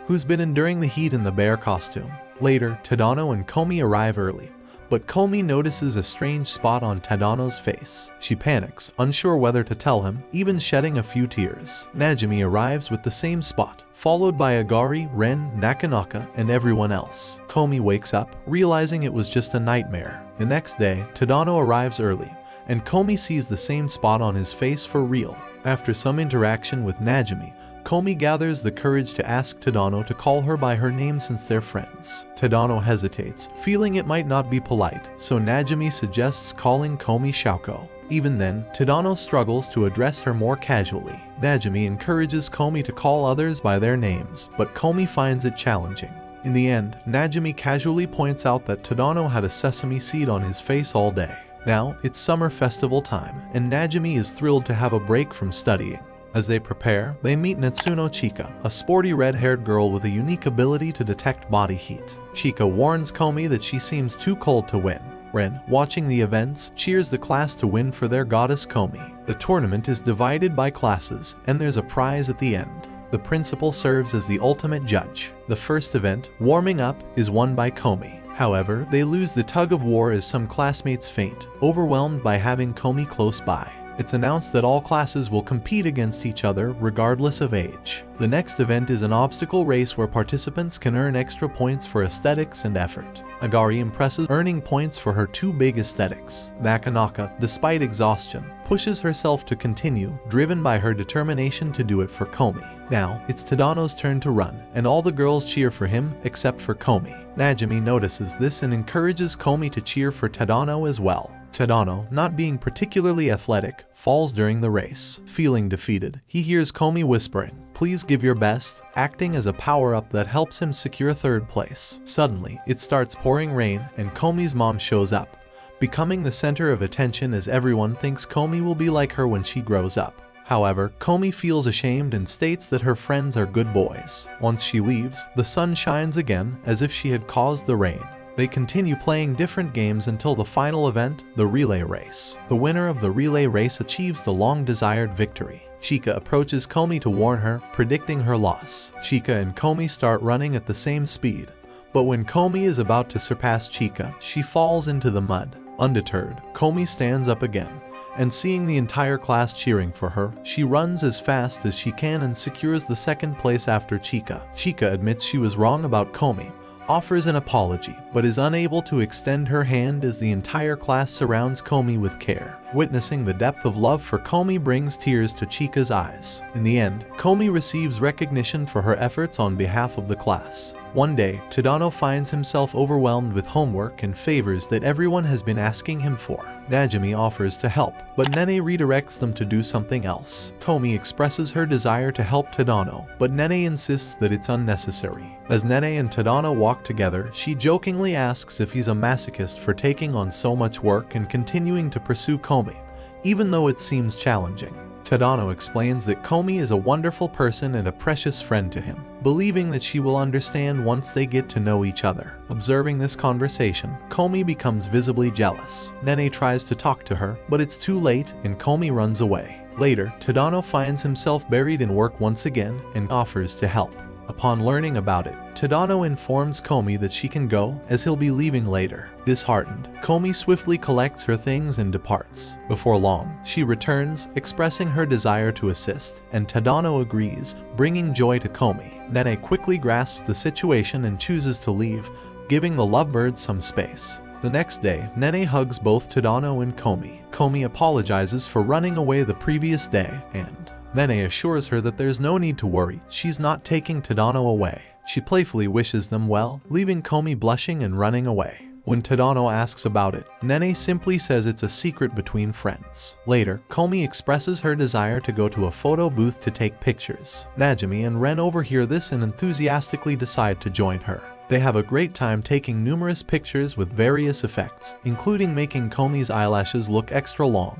who's been enduring the heat in the bear costume. Later, Tadano and Komi arrive early, but Komi notices a strange spot on Tadano's face. She panics, unsure whether to tell him, even shedding a few tears. Najimi arrives with the same spot, followed by Agari, Ren, Nakanaka, and everyone else. Komi wakes up, realizing it was just a nightmare. The next day, Tadano arrives early, and Komi sees the same spot on his face for real. After some interaction with Najimi, Komi gathers the courage to ask Tadano to call her by her name since they're friends. Tadano hesitates, feeling it might not be polite, so Najimi suggests calling Komi Shouko. Even then, Tadano struggles to address her more casually. Najimi encourages Komi to call others by their names, but Komi finds it challenging. In the end, Najimi casually points out that Tadano had a sesame seed on his face all day. Now, it's summer festival time, and Najimi is thrilled to have a break from studying. As they prepare, they meet Natsuno Chika, a sporty red-haired girl with a unique ability to detect body heat. Chika warns Komi that she seems too cold to win. Ren, watching the events, cheers the class to win for their goddess Komi. The tournament is divided by classes, and there's a prize at the end. The principal serves as the ultimate judge. The first event, warming up, is won by Komi. However, they lose the tug-of-war as some classmates faint, overwhelmed by having Komi close by. It's announced that all classes will compete against each other, regardless of age. The next event is an obstacle race where participants can earn extra points for aesthetics and effort. Agari impresses, earning points for her two big aesthetics. Nakanaka, despite exhaustion, pushes herself to continue, driven by her determination to do it for Komi. Now, it's Tadano's turn to run, and all the girls cheer for him, except for Komi. Najimi notices this and encourages Komi to cheer for Tadano as well. Tadano, not being particularly athletic, falls during the race. Feeling defeated, he hears Komi whispering, "Please give your best," acting as a power-up that helps him secure third place. Suddenly, it starts pouring rain and Komi's mom shows up, becoming the center of attention as everyone thinks Komi will be like her when she grows up. However, Komi feels ashamed and states that her friends are good boys. Once she leaves, the sun shines again, as if she had caused the rain. They continue playing different games until the final event, the relay race. The winner of the relay race achieves the long-desired victory. Chika approaches Komi to warn her, predicting her loss. Chika and Komi start running at the same speed, but when Komi is about to surpass Chika, she falls into the mud. Undeterred, Komi stands up again, and seeing the entire class cheering for her, she runs as fast as she can and secures the second place after Chika. Chika admits she was wrong about Komi, offers an apology, but is unable to extend her hand as the entire class surrounds Komi with care. Witnessing the depth of love for Komi brings tears to Chika's eyes. In the end, Komi receives recognition for her efforts on behalf of the class. One day, Tadano finds himself overwhelmed with homework and favors that everyone has been asking him for. Najimi offers to help, but Nene redirects them to do something else. Komi expresses her desire to help Tadano, but Nene insists that it's unnecessary. As Nene and Tadano walk together, she jokingly asks if he's a masochist for taking on so much work and continuing to pursue Komi, even though it seems challenging. Tadano explains that Komi is a wonderful person and a precious friend to him, believing that she will understand once they get to know each other. Observing this conversation, Komi becomes visibly jealous. Nene tries to talk to her, but it's too late and Komi runs away. Later, Tadano finds himself buried in work once again and offers to help. Upon learning about it, Tadano informs Komi that she can go, as he'll be leaving later. Disheartened, Komi swiftly collects her things and departs. Before long, she returns, expressing her desire to assist, and Tadano agrees, bringing joy to Komi. Nene quickly grasps the situation and chooses to leave, giving the lovebirds some space. The next day, Nene hugs both Tadano and Komi. Komi apologizes for running away the previous day, and Nene assures her that there's no need to worry, she's not taking Tadano away. She playfully wishes them well, leaving Komi blushing and running away. When Tadano asks about it, Nene simply says it's a secret between friends. Later, Komi expresses her desire to go to a photo booth to take pictures. Najimi and Ren overhear this and enthusiastically decide to join her. They have a great time taking numerous pictures with various effects, including making Komi's eyelashes look extra long,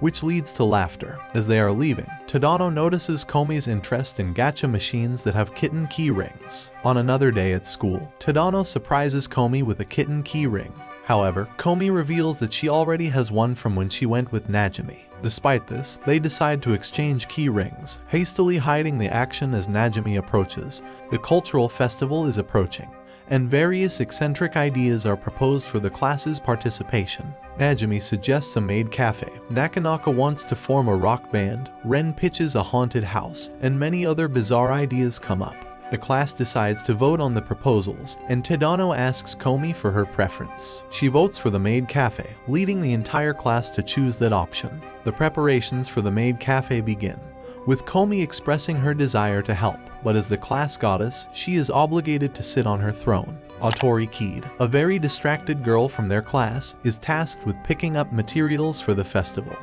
which leads to laughter. As they are leaving, Tadano notices Komi's interest in gacha machines that have kitten key rings. On another day at school, Tadano surprises Komi with a kitten key ring. However, Komi reveals that she already has one from when she went with Najimi. Despite this, they decide to exchange key rings, hastily hiding the action as Najimi approaches. The cultural festival is approaching, and various eccentric ideas are proposed for the class's participation. Najimi suggests a maid cafe, Nakanaka wants to form a rock band, Ren pitches a haunted house, and many other bizarre ideas come up. The class decides to vote on the proposals, and Tadano asks Komi for her preference. She votes for the maid cafe, leading the entire class to choose that option. The preparations for the maid cafe begin, with Komi expressing her desire to help, but as the class goddess, she is obligated to sit on her throne. Otori Kid, a very distracted girl from their class, is tasked with picking up materials for the festival,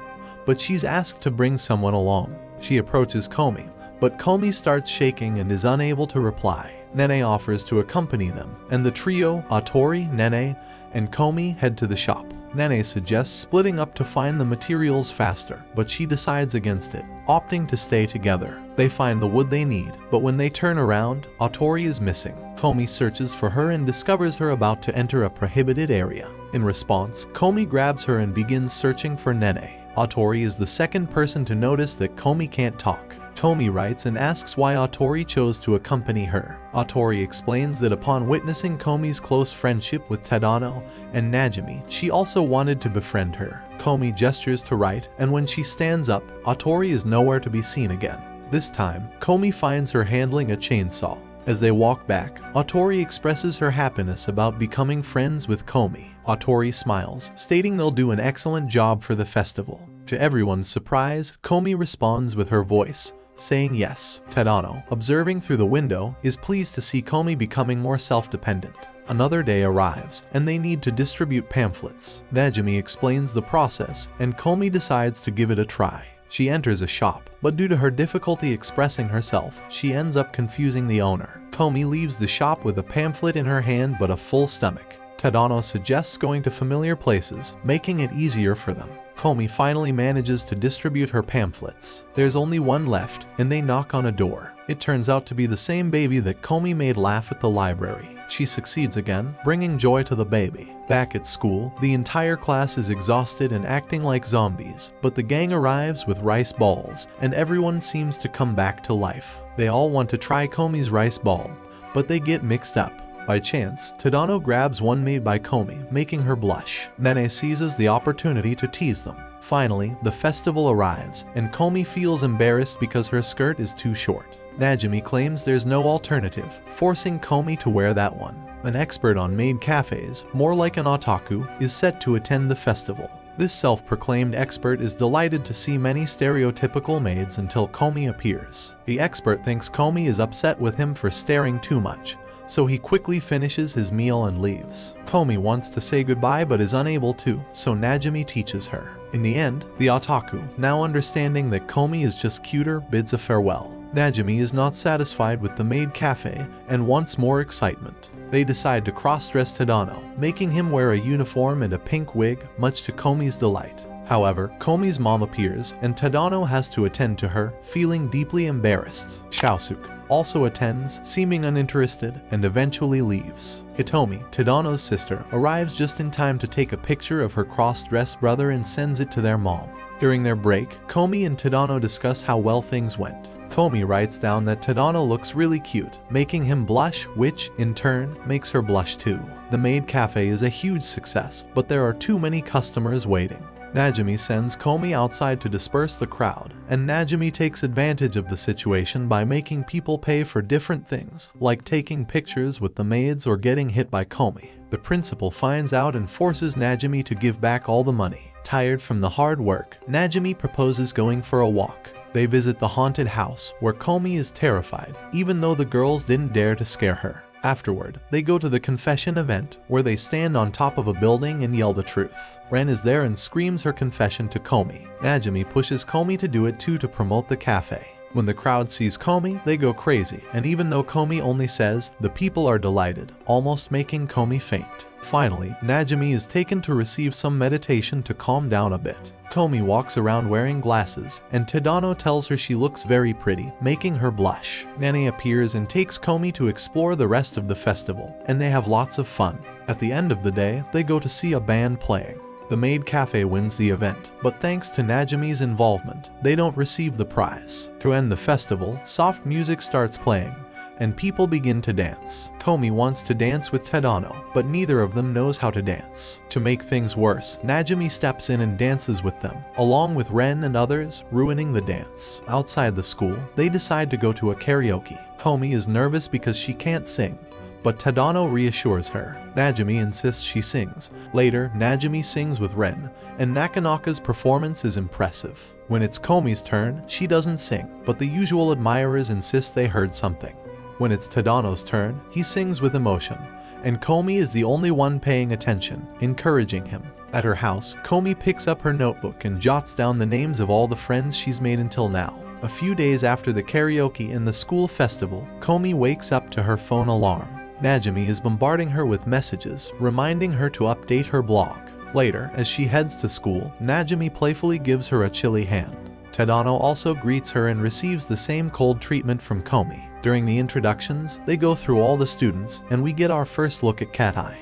but she's asked to bring someone along. She approaches Komi, but Komi starts shaking and is unable to reply. Nene offers to accompany them, and the trio, Otori, Nene, and Komi, head to the shop. Nene suggests splitting up to find the materials faster, but she decides against it, opting to stay together. They find the wood they need, but when they turn around, Otori is missing. Komi searches for her and discovers her about to enter a prohibited area. In response, Komi grabs her and begins searching for Nene. Otori is the second person to notice that Komi can't talk. Komi writes and asks why Otori chose to accompany her. Otori explains that upon witnessing Komi's close friendship with Tadano and Najimi, she also wanted to befriend her. Komi gestures to write, and when she stands up, Otori is nowhere to be seen again. This time, Komi finds her handling a chainsaw. As they walk back, Otori expresses her happiness about becoming friends with Komi. Otori smiles, stating they'll do an excellent job for the festival. To everyone's surprise, Komi responds with her voice, saying yes. Tadano, observing through the window, is pleased to see Komi becoming more self-dependent. Another day arrives, and they need to distribute pamphlets. Najimi explains the process, and Komi decides to give it a try. She enters a shop, but due to her difficulty expressing herself, she ends up confusing the owner. Komi leaves the shop with a pamphlet in her hand but a full stomach. Tadano suggests going to familiar places, making it easier for them. Komi finally manages to distribute her pamphlets. There's only one left, and they knock on a door. It turns out to be the same baby that Komi made laugh at the library. She succeeds again, bringing joy to the baby. Back at school, the entire class is exhausted and acting like zombies, but the gang arrives with rice balls, and everyone seems to come back to life. They all want to try Komi's rice ball, but they get mixed up. By chance, Tadano grabs one made by Komi, making her blush. Nene seizes the opportunity to tease them. Finally, the festival arrives, and Komi feels embarrassed because her skirt is too short. Najimi claims there's no alternative, forcing Komi to wear that one. An expert on maid cafes, more like an otaku, is set to attend the festival. This self-proclaimed expert is delighted to see many stereotypical maids until Komi appears. The expert thinks Komi is upset with him for staring too much, so he quickly finishes his meal and leaves. Komi wants to say goodbye but is unable to, so Najimi teaches her. In the end, the otaku, now understanding that Komi is just cuter, bids a farewell. Najimi is not satisfied with the maid cafe and wants more excitement. They decide to cross-dress Tadano, making him wear a uniform and a pink wig, much to Komi's delight. However, Komi's mom appears and Tadano has to attend to her, feeling deeply embarrassed. Shousuke also attends, seeming uninterested, and eventually leaves. Hitomi, Tadano's sister, arrives just in time to take a picture of her cross-dressed brother and sends it to their mom. During their break, Komi and Tadano discuss how well things went. Komi writes down that Tadano looks really cute, making him blush, which, in turn, makes her blush too. The maid cafe is a huge success, but there are too many customers waiting. Najimi sends Komi outside to disperse the crowd, and Najimi takes advantage of the situation by making people pay for different things, like taking pictures with the maids or getting hit by Komi. The principal finds out and forces Najimi to give back all the money. Tired from the hard work, Najimi proposes going for a walk. They visit the haunted house, where Komi is terrified, even though the girls didn't dare to scare her. Afterward, they go to the confession event, where they stand on top of a building and yell the truth. Ren is there and screams her confession to Komi. Najimi pushes Komi to do it too to promote the cafe. When the crowd sees Komi, they go crazy, and even though Komi only says, the people are delighted, almost making Komi faint. Finally, Najimi is taken to receive some meditation to calm down a bit. Komi walks around wearing glasses, and Tadano tells her she looks very pretty, making her blush. Nene appears and takes Komi to explore the rest of the festival, and they have lots of fun. At the end of the day, they go to see a band playing. The maid cafe wins the event, but thanks to Najimi's involvement, they don't receive the prize. To end the festival, soft music starts playing, and people begin to dance. Komi wants to dance with Tadano, but neither of them knows how to dance. To make things worse, Najimi steps in and dances with them, along with Ren and others, ruining the dance. Outside the school, they decide to go to a karaoke. Komi is nervous because she can't sing, but Tadano reassures her. Najimi insists she sings. Later, Najimi sings with Ren, and Nakanaka's performance is impressive. When it's Komi's turn, she doesn't sing, but the usual admirers insist they heard something. When it's Tadano's turn, he sings with emotion, and Komi is the only one paying attention, encouraging him. At her house, Komi picks up her notebook and jots down the names of all the friends she's made until now. A few days after the karaoke and the school festival, Komi wakes up to her phone alarm. Najimi is bombarding her with messages, reminding her to update her blog. Later, as she heads to school, Najimi playfully gives her a chilly hand. Tadano also greets her and receives the same cold treatment from Komi. During the introductions, they go through all the students, and we get our first look at Katai.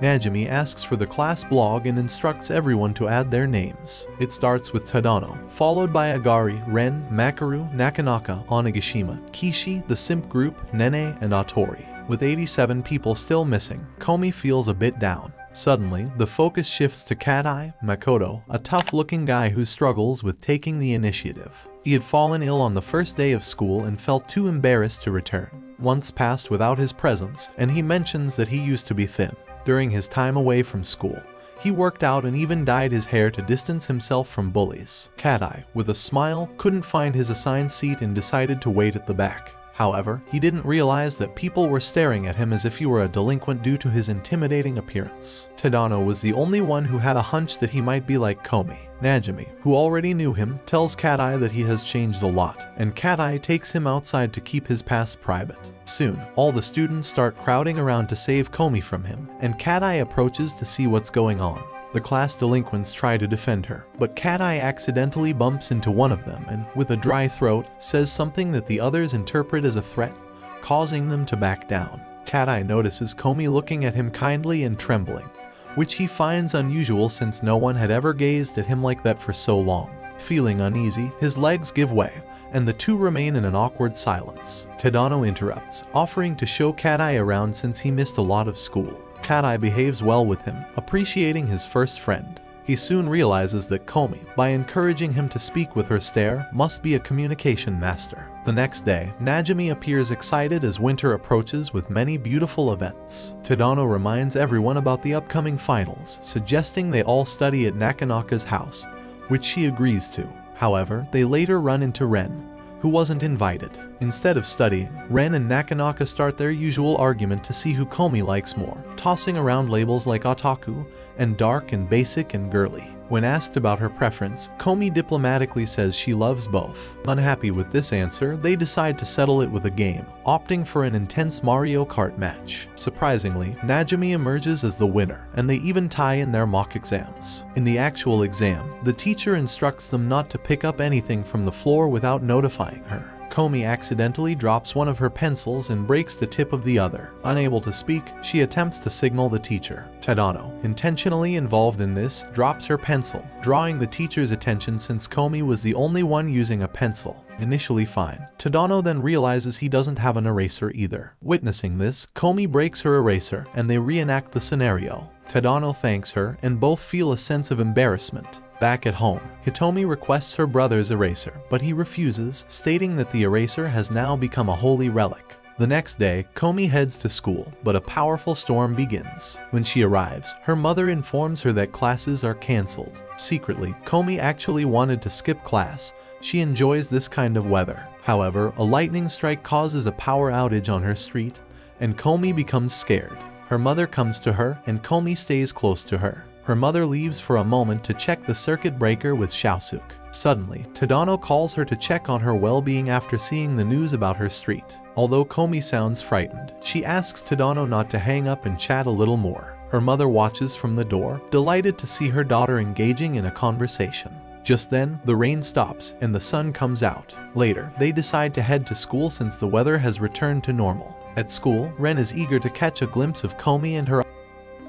Najimi asks for the class blog and instructs everyone to add their names. It starts with Tadano, followed by Agari, Ren, Makeru, Nakanaka, Onigashima, Kishi, the simp group, Nene, and Otori. With 87 people still missing, Komi feels a bit down. Suddenly, the focus shifts to Katai Makoto, a tough-looking guy who struggles with taking the initiative. He had fallen ill on the first day of school and felt too embarrassed to return. Months passed without his presence, and he mentions that he used to be thin. During his time away from school, he worked out and even dyed his hair to distance himself from bullies. Katai, with a smile, couldn't find his assigned seat and decided to wait at the back. However, he didn't realize that people were staring at him as if he were a delinquent due to his intimidating appearance. Tadano was the only one who had a hunch that he might be like Komi. Najimi, who already knew him, tells Katai that he has changed a lot, and Katai takes him outside to keep his past private. Soon, all the students start crowding around to save Komi from him, and Katai approaches to see what's going on. The class delinquents try to defend her, but Katai accidentally bumps into one of them and, with a dry throat, says something that the others interpret as a threat, causing them to back down. Katai notices Komi looking at him kindly and trembling, which he finds unusual since no one had ever gazed at him like that for so long. Feeling uneasy, his legs give way, and the two remain in an awkward silence. Tadano interrupts, offering to show Katai around since he missed a lot of school. Katai behaves well with him, appreciating his first friend. He soon realizes that Komi, by encouraging him to speak with her stare, must be a communication master. The next day, Najimi appears excited as winter approaches with many beautiful events. Tadano reminds everyone about the upcoming finals, suggesting they all study at Nakanaka's house, which she agrees to. However, they later run into Ren, who wasn't invited. Instead of studying, Ren and Nakanaka start their usual argument to see who Komi likes more, tossing around labels like otaku, and dark and basic and girly. When asked about her preference, Komi diplomatically says she loves both. Unhappy with this answer, they decide to settle it with a game, opting for an intense Mario Kart match. Surprisingly, Najimi emerges as the winner, and they even tie in their mock exams. In the actual exam, the teacher instructs them not to pick up anything from the floor without notifying her. Komi accidentally drops one of her pencils and breaks the tip of the other. Unable to speak, she attempts to signal the teacher. Tadano, intentionally involved in this, drops her pencil, drawing the teacher's attention since Komi was the only one using a pencil. Initially fine, Tadano then realizes he doesn't have an eraser either. Witnessing this, Komi breaks her eraser, and they reenact the scenario. Tadano thanks her, and both feel a sense of embarrassment. Back at home, Hitomi requests her brother's eraser, but he refuses, stating that the eraser has now become a holy relic. The next day, Komi heads to school, but a powerful storm begins. When she arrives, her mother informs her that classes are cancelled. Secretly, Komi actually wanted to skip class. She enjoys this kind of weather. However, a lightning strike causes a power outage on her street, and Komi becomes scared. Her mother comes to her, and Komi stays close to her. Her mother leaves for a moment to check the circuit breaker with Shousuke. Suddenly, Tadano calls her to check on her well-being after seeing the news about her street. Although Komi sounds frightened, she asks Tadano not to hang up and chat a little more. Her mother watches from the door, delighted to see her daughter engaging in a conversation. Just then, the rain stops and the sun comes out. Later, they decide to head to school since the weather has returned to normal. At school, Ren is eager to catch a glimpse of Komi and her.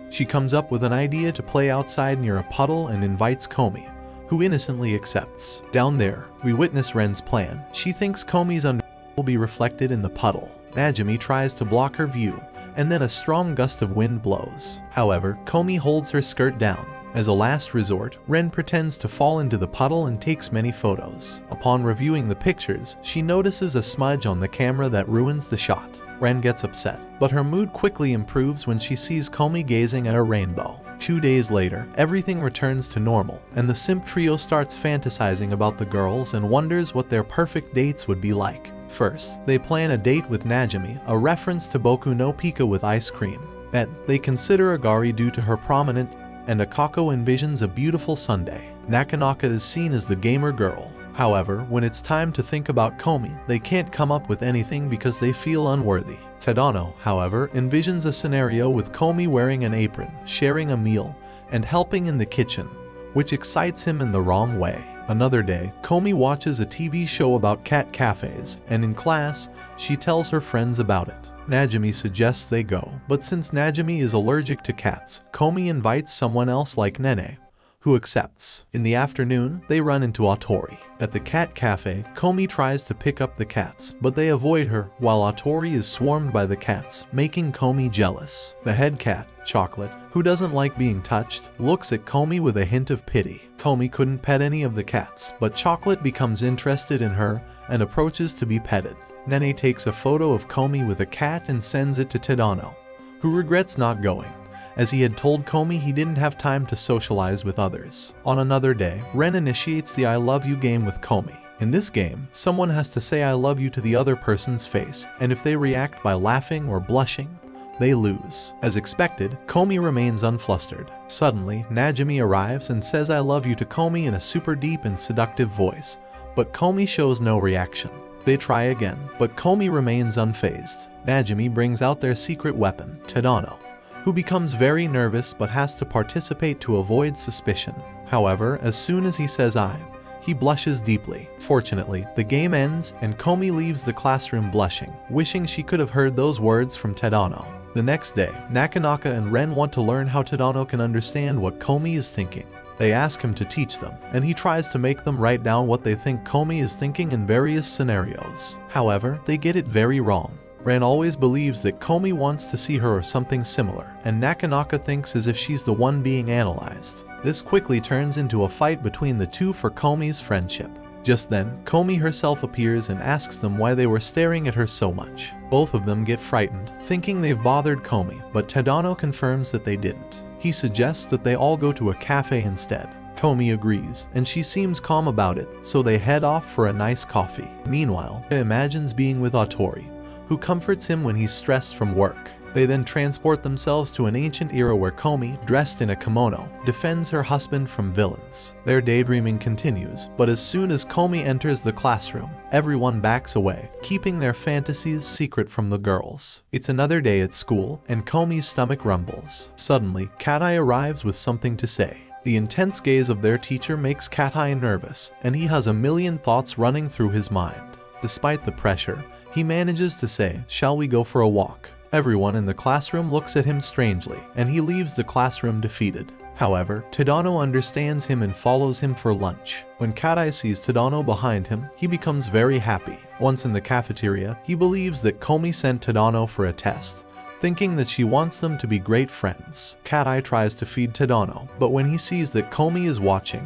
She comes up with an idea to play outside near a puddle and invites Komi, who innocently accepts. Down there, we witness Ren's plan. She thinks Komi's under will be reflected in the puddle. Najimi tries to block her view, and then a strong gust of wind blows. However, Komi holds her skirt down. As a last resort, Ren pretends to fall into the puddle and takes many photos. Upon reviewing the pictures, she notices a smudge on the camera that ruins the shot. Ren gets upset, but her mood quickly improves when she sees Komi gazing at a rainbow. 2 days later, everything returns to normal, and the simp trio starts fantasizing about the girls and wonders what their perfect dates would be like. First, they plan a date with Najimi, a reference to Boku no Pico with ice cream. Then, they consider Agari due to her prominent and Akako envisions a beautiful Sunday. Nakanaka is seen as the gamer girl. However, when it's time to think about Komi, they can't come up with anything because they feel unworthy. Tadano, however, envisions a scenario with Komi wearing an apron, sharing a meal, and helping in the kitchen, which excites him in the wrong way. Another day, Komi watches a TV show about cat cafes, and in class, she tells her friends about it. Najimi suggests they go, but since Najimi is allergic to cats, Komi invites someone else like Nene, who accepts. In the afternoon, they run into Otori. At the cat cafe, Komi tries to pick up the cats, but they avoid her, while Otori is swarmed by the cats, making Komi jealous. The head cat, Chocolate, who doesn't like being touched, looks at Komi with a hint of pity. Komi couldn't pet any of the cats, but Chocolate becomes interested in her and approaches to be petted. Nene takes a photo of Komi with a cat and sends it to Tadano, who regrets not going, as he had told Komi he didn't have time to socialize with others. On another day, Ren initiates the I love you game with Komi. In this game, someone has to say I love you to the other person's face, and if they react by laughing or blushing, they lose. As expected, Komi remains unflustered. Suddenly, Najimi arrives and says I love you to Komi in a super deep and seductive voice, but Komi shows no reaction. They try again, but Komi remains unfazed. Najimi brings out their secret weapon, Tadano, who becomes very nervous but has to participate to avoid suspicion. However, as soon as he says I'm, he blushes deeply. Fortunately, the game ends and Komi leaves the classroom blushing, wishing she could have heard those words from Tadano. The next day, Nakanaka and Ren want to learn how Tadano can understand what Komi is thinking. They ask him to teach them, and he tries to make them write down what they think Komi is thinking in various scenarios. However, they get it very wrong. Ren always believes that Komi wants to see her or something similar, and Nakanaka thinks as if she's the one being analyzed. This quickly turns into a fight between the two for Komi's friendship. Just then, Komi herself appears and asks them why they were staring at her so much. Both of them get frightened, thinking they've bothered Komi, but Tadano confirms that they didn't. He suggests that they all go to a cafe instead. Komi agrees, and she seems calm about it, so they head off for a nice coffee. Meanwhile, he imagines being with Otori, who comforts him when he's stressed from work. They then transport themselves to an ancient era where Komi, dressed in a kimono, defends her husband from villains. Their daydreaming continues, but as soon as Komi enters the classroom, everyone backs away, keeping their fantasies secret from the girls. It's another day at school, and Komi's stomach rumbles. Suddenly, Katai arrives with something to say. The intense gaze of their teacher makes Katai nervous, and he has a million thoughts running through his mind. Despite the pressure, he manages to say, "Shall we go for a walk?" Everyone in the classroom looks at him strangely, and he leaves the classroom defeated. However, Tadano understands him and follows him for lunch. When Katai sees Tadano behind him, he becomes very happy. Once in the cafeteria, he believes that Komi sent Tadano for a test, thinking that she wants them to be great friends. Katai tries to feed Tadano, but when he sees that Komi is watching,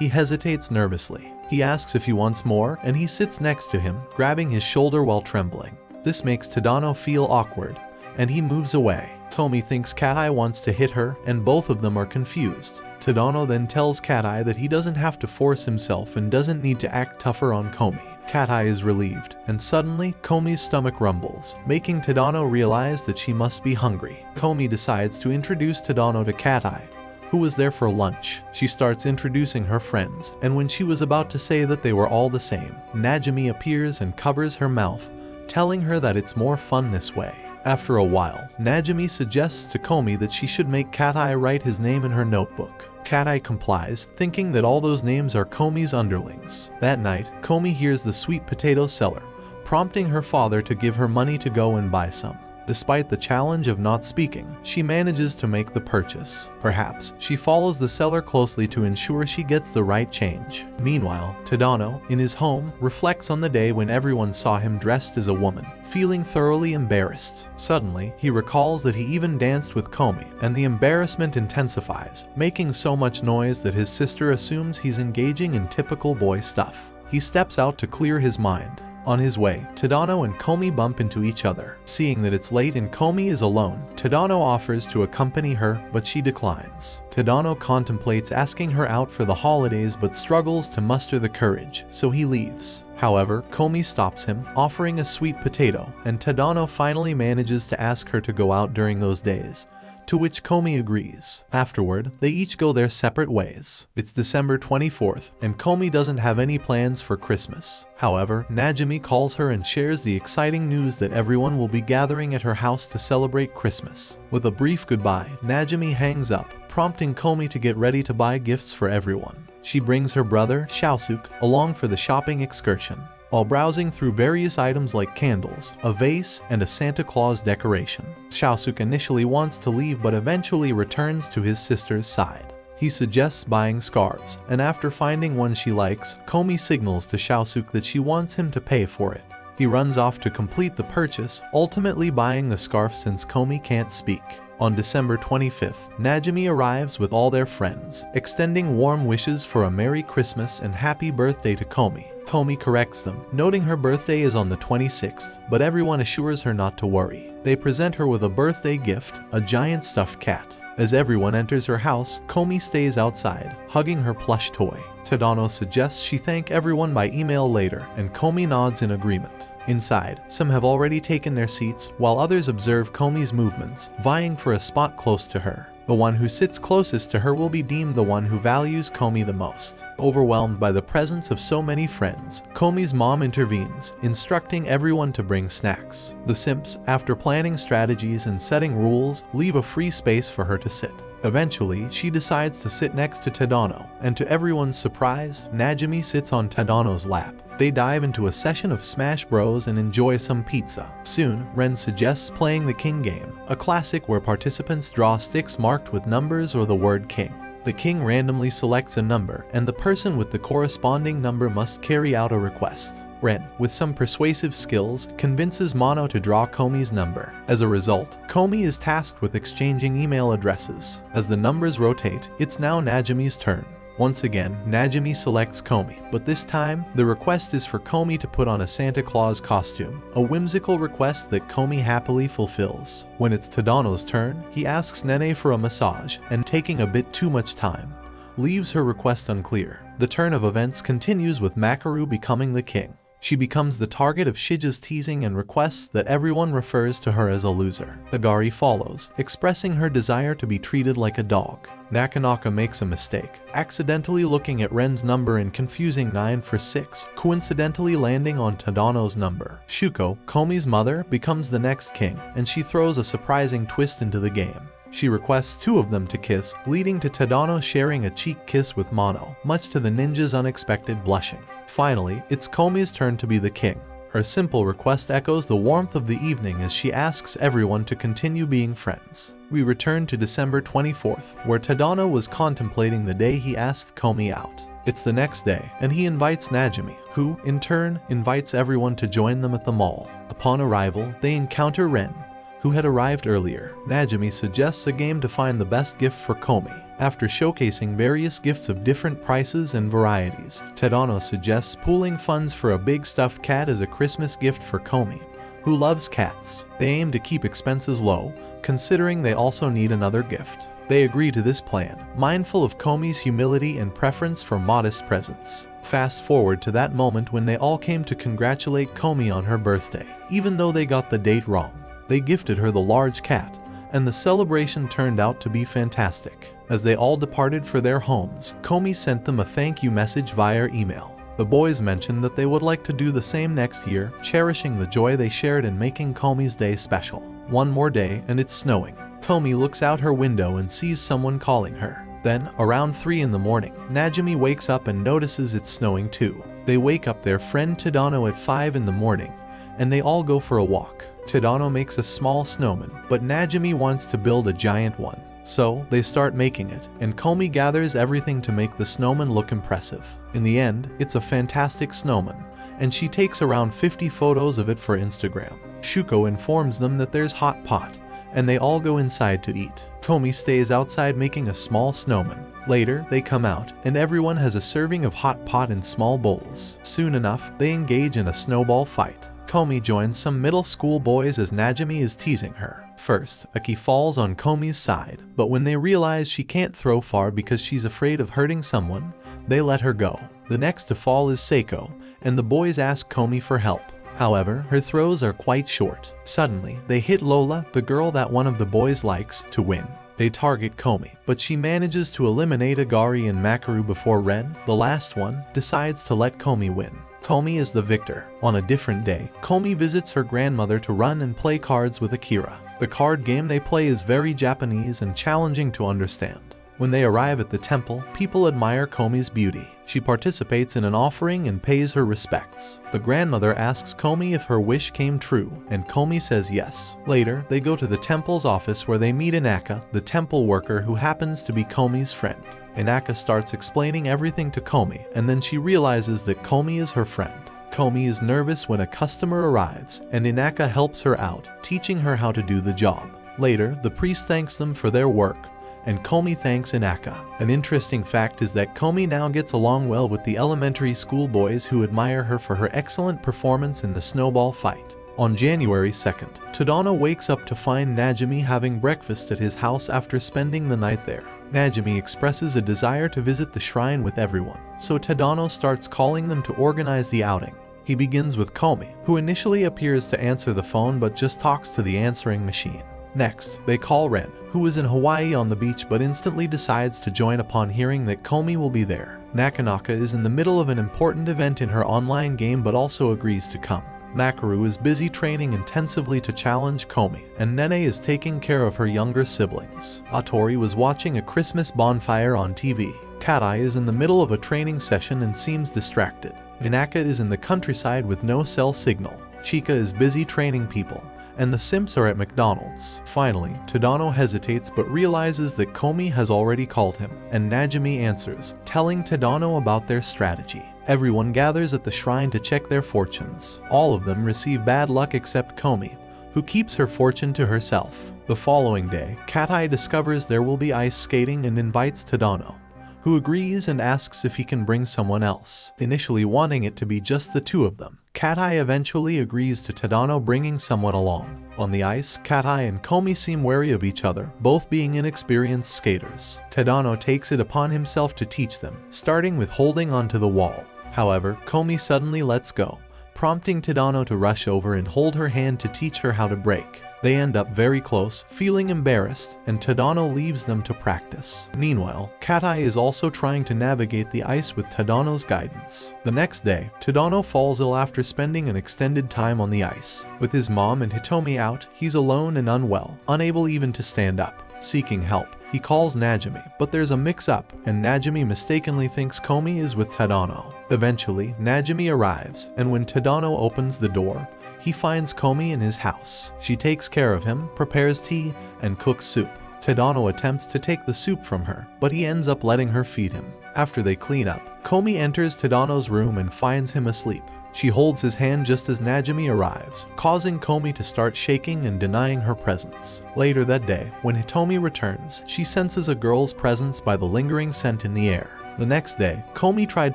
he hesitates nervously. He asks if he wants more, and he sits next to him, grabbing his shoulder while trembling. This makes Tadano feel awkward, and he moves away. Komi thinks Katai wants to hit her, and both of them are confused. Tadano then tells Katai that he doesn't have to force himself and doesn't need to act tougher on Komi. Katai is relieved, and suddenly Komi's stomach rumbles, making Tadano realize that she must be hungry. Komi decides to introduce Tadano to Katai, who was there for lunch. She starts introducing her friends, and when she was about to say that they were all the same, Najimi appears and covers her mouth, telling her that it's more fun this way. After a while, Najimi suggests to Komi that she should make Katai write his name in her notebook. Katai complies, thinking that all those names are Komi's underlings. That night, Komi hears the sweet potato seller, prompting her father to give her money to go and buy some. Despite the challenge of not speaking, she manages to make the purchase. Perhaps, she follows the seller closely to ensure she gets the right change. Meanwhile, Tadano, in his home, reflects on the day when everyone saw him dressed as a woman, feeling thoroughly embarrassed. Suddenly, he recalls that he even danced with Komi, and the embarrassment intensifies, making so much noise that his sister assumes he's engaging in typical boy stuff. He steps out to clear his mind. On his way, Tadano and Komi bump into each other. Seeing that it's late and Komi is alone, Tadano offers to accompany her, but she declines. Tadano contemplates asking her out for the holidays but struggles to muster the courage, so he leaves. However, Komi stops him, offering a sweet potato, and Tadano finally manages to ask her to go out during those days, to which Komi agrees. Afterward, they each go their separate ways. It's December 24th, and Komi doesn't have any plans for Christmas. However, Najimi calls her and shares the exciting news that everyone will be gathering at her house to celebrate Christmas. With a brief goodbye, Najimi hangs up, prompting Komi to get ready to buy gifts for everyone. She brings her brother, Shousuke, along for the shopping excursion. While browsing through various items like candles, a vase, and a Santa Claus decoration, Shousuke initially wants to leave but eventually returns to his sister's side. He suggests buying scarves, and after finding one she likes, Komi signals to Shousuke that she wants him to pay for it. He runs off to complete the purchase, ultimately buying the scarf since Komi can't speak. On December 25th, Najimi arrives with all their friends, extending warm wishes for a Merry Christmas and Happy Birthday to Komi. Komi corrects them, noting her birthday is on the 26th, but everyone assures her not to worry. They present her with a birthday gift, a giant stuffed cat. As everyone enters her house, Komi stays outside, hugging her plush toy. Tadano suggests she thank everyone by email later, and Komi nods in agreement. Inside, some have already taken their seats, while others observe Komi's movements, vying for a spot close to her. The one who sits closest to her will be deemed the one who values Komi the most. Overwhelmed by the presence of so many friends, Komi's mom intervenes, instructing everyone to bring snacks. The simps, after planning strategies and setting rules, leave a free space for her to sit. Eventually, she decides to sit next to Tadano, and to everyone's surprise, Najimi sits on Tadano's lap. They dive into a session of Smash Bros and enjoy some pizza. Soon, Ren suggests playing the King game, a classic where participants draw sticks marked with numbers or the word King. The King randomly selects a number, and the person with the corresponding number must carry out a request. Ren, with some persuasive skills, convinces Mono to draw Komi's number. As a result, Komi is tasked with exchanging email addresses. As the numbers rotate, it's now Najimi's turn. Once again, Najimi selects Komi, but this time, the request is for Komi to put on a Santa Claus costume, a whimsical request that Komi happily fulfills. When it's Tadano's turn, he asks Nene for a massage, and taking a bit too much time, leaves her request unclear. The turn of events continues with Makeru becoming the king. She becomes the target of Shige's teasing and requests that everyone refers to her as a loser. Agari follows, expressing her desire to be treated like a dog. Nakanaka makes a mistake, accidentally looking at Ren's number and confusing 9 for 6, coincidentally landing on Tadano's number. Shuko, Komi's mother, becomes the next king, and she throws a surprising twist into the game. She requests two of them to kiss, leading to Tadano sharing a cheek kiss with Mono, much to the ninja's unexpected blushing. Finally, it's Komi's turn to be the king. Her simple request echoes the warmth of the evening as she asks everyone to continue being friends. We return to December 24th, where Tadano was contemplating the day he asked Komi out. It's the next day, and he invites Najimi, who, in turn, invites everyone to join them at the mall. Upon arrival, they encounter Ren, who had arrived earlier. Najimi suggests a game to find the best gift for Komi. After showcasing various gifts of different prices and varieties, Tadano suggests pooling funds for a big stuffed cat as a Christmas gift for Komi, who loves cats. They aim to keep expenses low, considering they also need another gift. They agree to this plan, mindful of Komi's humility and preference for modest presents. Fast forward to that moment when they all came to congratulate Komi on her birthday, even though they got the date wrong. They gifted her the large cat, and the celebration turned out to be fantastic. As they all departed for their homes, Komi sent them a thank you message via email. The boys mentioned that they would like to do the same next year, cherishing the joy they shared and making Komi's day special. One more day, and it's snowing. Komi looks out her window and sees someone calling her. Then, around 3 in the morning, Najimi wakes up and notices it's snowing too. They wake up their friend Tadano at 5 in the morning, and they all go for a walk. Tadano makes a small snowman, but Najimi wants to build a giant one. So, they start making it, and Komi gathers everything to make the snowman look impressive. In the end, it's a fantastic snowman, and she takes around 50 photos of it for Instagram. Shuko informs them that there's hot pot, and they all go inside to eat. Komi stays outside making a small snowman. Later, they come out, and everyone has a serving of hot pot in small bowls. Soon enough, they engage in a snowball fight. Komi joins some middle school boys as Najimi is teasing her. First, Aki falls on Komi's side, but when they realize she can't throw far because she's afraid of hurting someone, they let her go. The next to fall is Seiko, and the boys ask Komi for help. However, her throws are quite short. Suddenly, they hit Lola, the girl that one of the boys likes, to win. They target Komi, but she manages to eliminate Agari and Makeru before Ren, the last one, decides to let Komi win. Komi is the victor. On a different day, Komi visits her grandmother to run and play cards with Akira. The card game they play is very Japanese and challenging to understand. When they arrive at the temple, people admire Komi's beauty. She participates in an offering and pays her respects. The grandmother asks Komi if her wish came true, and Komi says yes. Later, they go to the temple's office where they meet Inaka, the temple worker who happens to be Komi's friend. Inaka starts explaining everything to Komi, and then she realizes that Komi is her friend. Komi is nervous when a customer arrives, and Inaka helps her out, teaching her how to do the job. Later, the priest thanks them for their work, and Komi thanks Inaka. An interesting fact is that Komi now gets along well with the elementary school boys who admire her for her excellent performance in the snowball fight. On January 2nd, Tadano wakes up to find Najimi having breakfast at his house after spending the night there. Najimi expresses a desire to visit the shrine with everyone, so Tadano starts calling them to organize the outing. He begins with Komi, who initially appears to answer the phone but just talks to the answering machine. Next, they call Ren, who is in Hawaii on the beach but instantly decides to join upon hearing that Komi will be there. Nakanaka is in the middle of an important event in her online game but also agrees to come. Makeru is busy training intensively to challenge Komi, and Nene is taking care of her younger siblings. Otori was watching a Christmas bonfire on TV. Katai is in the middle of a training session and seems distracted. Inaka is in the countryside with no cell signal. Chika is busy training people, and the simps are at McDonald's. Finally, Tadano hesitates but realizes that Komi has already called him, and Najimi answers, telling Tadano about their strategy. Everyone gathers at the shrine to check their fortunes. All of them receive bad luck except Komi, who keeps her fortune to herself. The following day, Katai discovers there will be ice skating and invites Tadano, who agrees and asks if he can bring someone else. Initially wanting it to be just the two of them, Katai eventually agrees to Tadano bringing someone along. On the ice, Katai and Komi seem wary of each other, both being inexperienced skaters. Tadano takes it upon himself to teach them, starting with holding onto the wall. However, Komi suddenly lets go, prompting Tadano to rush over and hold her hand to teach her how to break. They end up very close, feeling embarrassed, and Tadano leaves them to practice. Meanwhile, Katai is also trying to navigate the ice with Tadano's guidance. The next day, Tadano falls ill after spending an extended time on the ice. With his mom and Hitomi out, he's alone and unwell, unable even to stand up. Seeking help, he calls Najimi, but there's a mix-up, and Najimi mistakenly thinks Komi is with Tadano. Eventually, Najimi arrives, and when Tadano opens the door, he finds Komi in his house. She takes care of him, prepares tea, and cooks soup. Tadano attempts to take the soup from her, but he ends up letting her feed him. After they clean up, Komi enters Tadano's room and finds him asleep. She holds his hand just as Najimi arrives, causing Komi to start shaking and denying her presence. Later that day, when Hitomi returns, she senses a girl's presence by the lingering scent in the air. The next day, Komi tried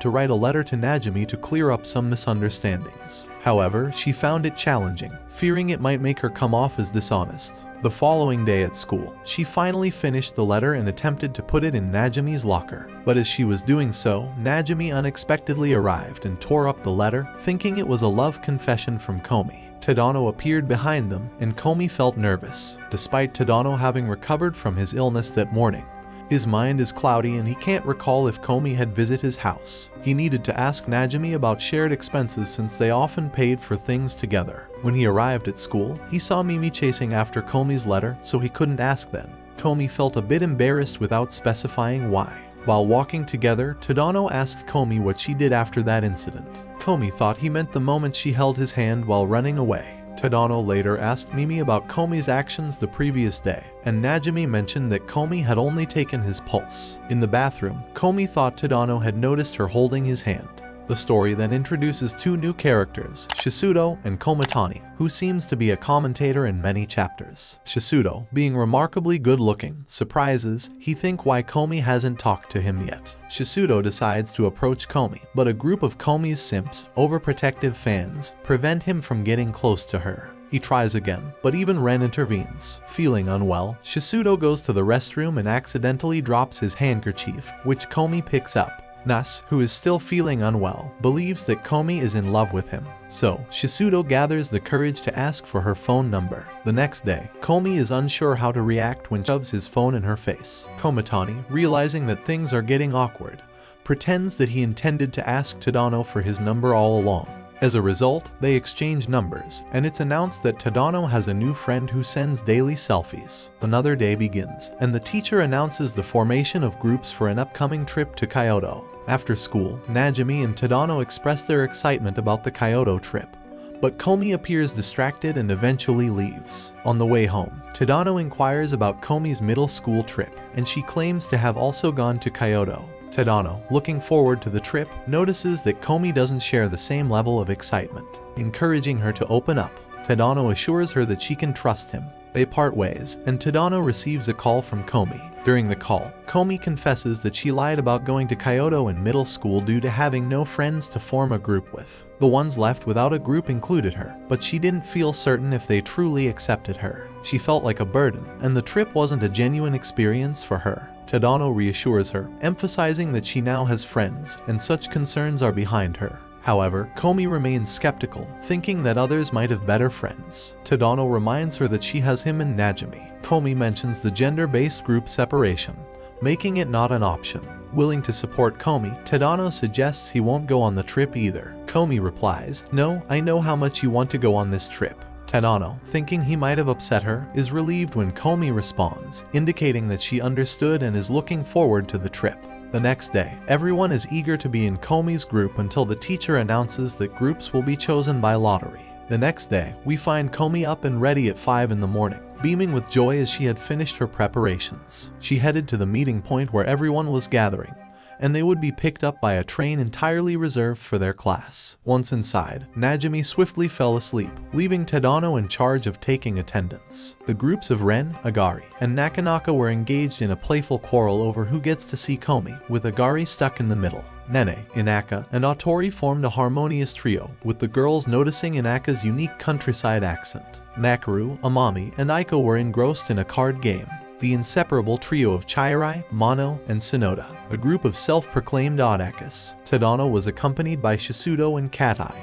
to write a letter to Najimi to clear up some misunderstandings. However, she found it challenging, fearing it might make her come off as dishonest. The following day at school, she finally finished the letter and attempted to put it in Najimi's locker. But as she was doing so, Najimi unexpectedly arrived and tore up the letter, thinking it was a love confession from Komi. Tadano appeared behind them, and Komi felt nervous. Despite Tadano having recovered from his illness that morning, his mind is cloudy and he can't recall if Komi had visited his house. He needed to ask Najimi about shared expenses since they often paid for things together. When he arrived at school, he saw Mimi chasing after Komi's letter, so he couldn't ask then. Komi felt a bit embarrassed without specifying why. While walking together, Tadano asked Komi what she did after that incident. Komi thought he meant the moment she held his hand while running away. Tadano later asked Mimi about Komi's actions the previous day, and Najimi mentioned that Komi had only taken his pulse. In the bathroom, Komi thought Tadano had noticed her holding his hand. The story then introduces two new characters, Shisudo and Komitani, who seems to be a commentator in many chapters. Shisudo, being remarkably good-looking, surprises he thinks why Komi hasn't talked to him yet. Shisudo decides to approach Komi, but a group of Komi's simps, overprotective fans, prevent him from getting close to her. He tries again, but even Ren intervenes. Feeling unwell, Shisudo goes to the restroom and accidentally drops his handkerchief, which Komi picks up. Nas, who is still feeling unwell, believes that Komi is in love with him. So, Shisudo gathers the courage to ask for her phone number. The next day, Komi is unsure how to react when shoves his phone in her face. Komitani, realizing that things are getting awkward, pretends that he intended to ask Tadano for his number all along. As a result, they exchange numbers, and it's announced that Tadano has a new friend who sends daily selfies. Another day begins, and the teacher announces the formation of groups for an upcoming trip to Kyoto. After school, Najimi and Tadano express their excitement about the Kyoto trip, but Komi appears distracted and eventually leaves. On the way home, Tadano inquires about Komi's middle school trip, and she claims to have also gone to Kyoto. Tadano, looking forward to the trip, notices that Komi doesn't share the same level of excitement, encouraging her to open up. Tadano assures her that she can trust him. They part ways, and Tadano receives a call from Komi. During the call, Komi confesses that she lied about going to Kyoto in middle school due to having no friends to form a group with. The ones left without a group included her, but she didn't feel certain if they truly accepted her. She felt like a burden, and the trip wasn't a genuine experience for her. Tadano reassures her, emphasizing that she now has friends, and such concerns are behind her. However, Komi remains skeptical, thinking that others might have better friends. Tadano reminds her that she has him and Najimi. Komi mentions the gender-based group separation, making it not an option. Willing to support Komi, Tadano suggests he won't go on the trip either. Komi replies, "No, I know how much you want to go on this trip." Tadano, thinking he might have upset her, is relieved when Komi responds, indicating that she understood and is looking forward to the trip. The next day, everyone is eager to be in Komi's group until the teacher announces that groups will be chosen by lottery. The next day, we find Komi up and ready at 5 in the morning, beaming with joy as she had finished her preparations. She headed to the meeting point where everyone was gathering, and they would be picked up by a train entirely reserved for their class. Once inside, Najimi swiftly fell asleep, leaving Tadano in charge of taking attendance. The groups of Ren, Agari, and Nakanaka were engaged in a playful quarrel over who gets to see Komi, with Agari stuck in the middle. Nene, Inaka, and Otori formed a harmonious trio, with the girls noticing Inaka's unique countryside accent. Makeru, Amami, and Aiko were engrossed in a card game. The inseparable trio of Chirai, Mono, and Sonoda, a group of self-proclaimed odakas. Tadano was accompanied by Shisudo and Katai,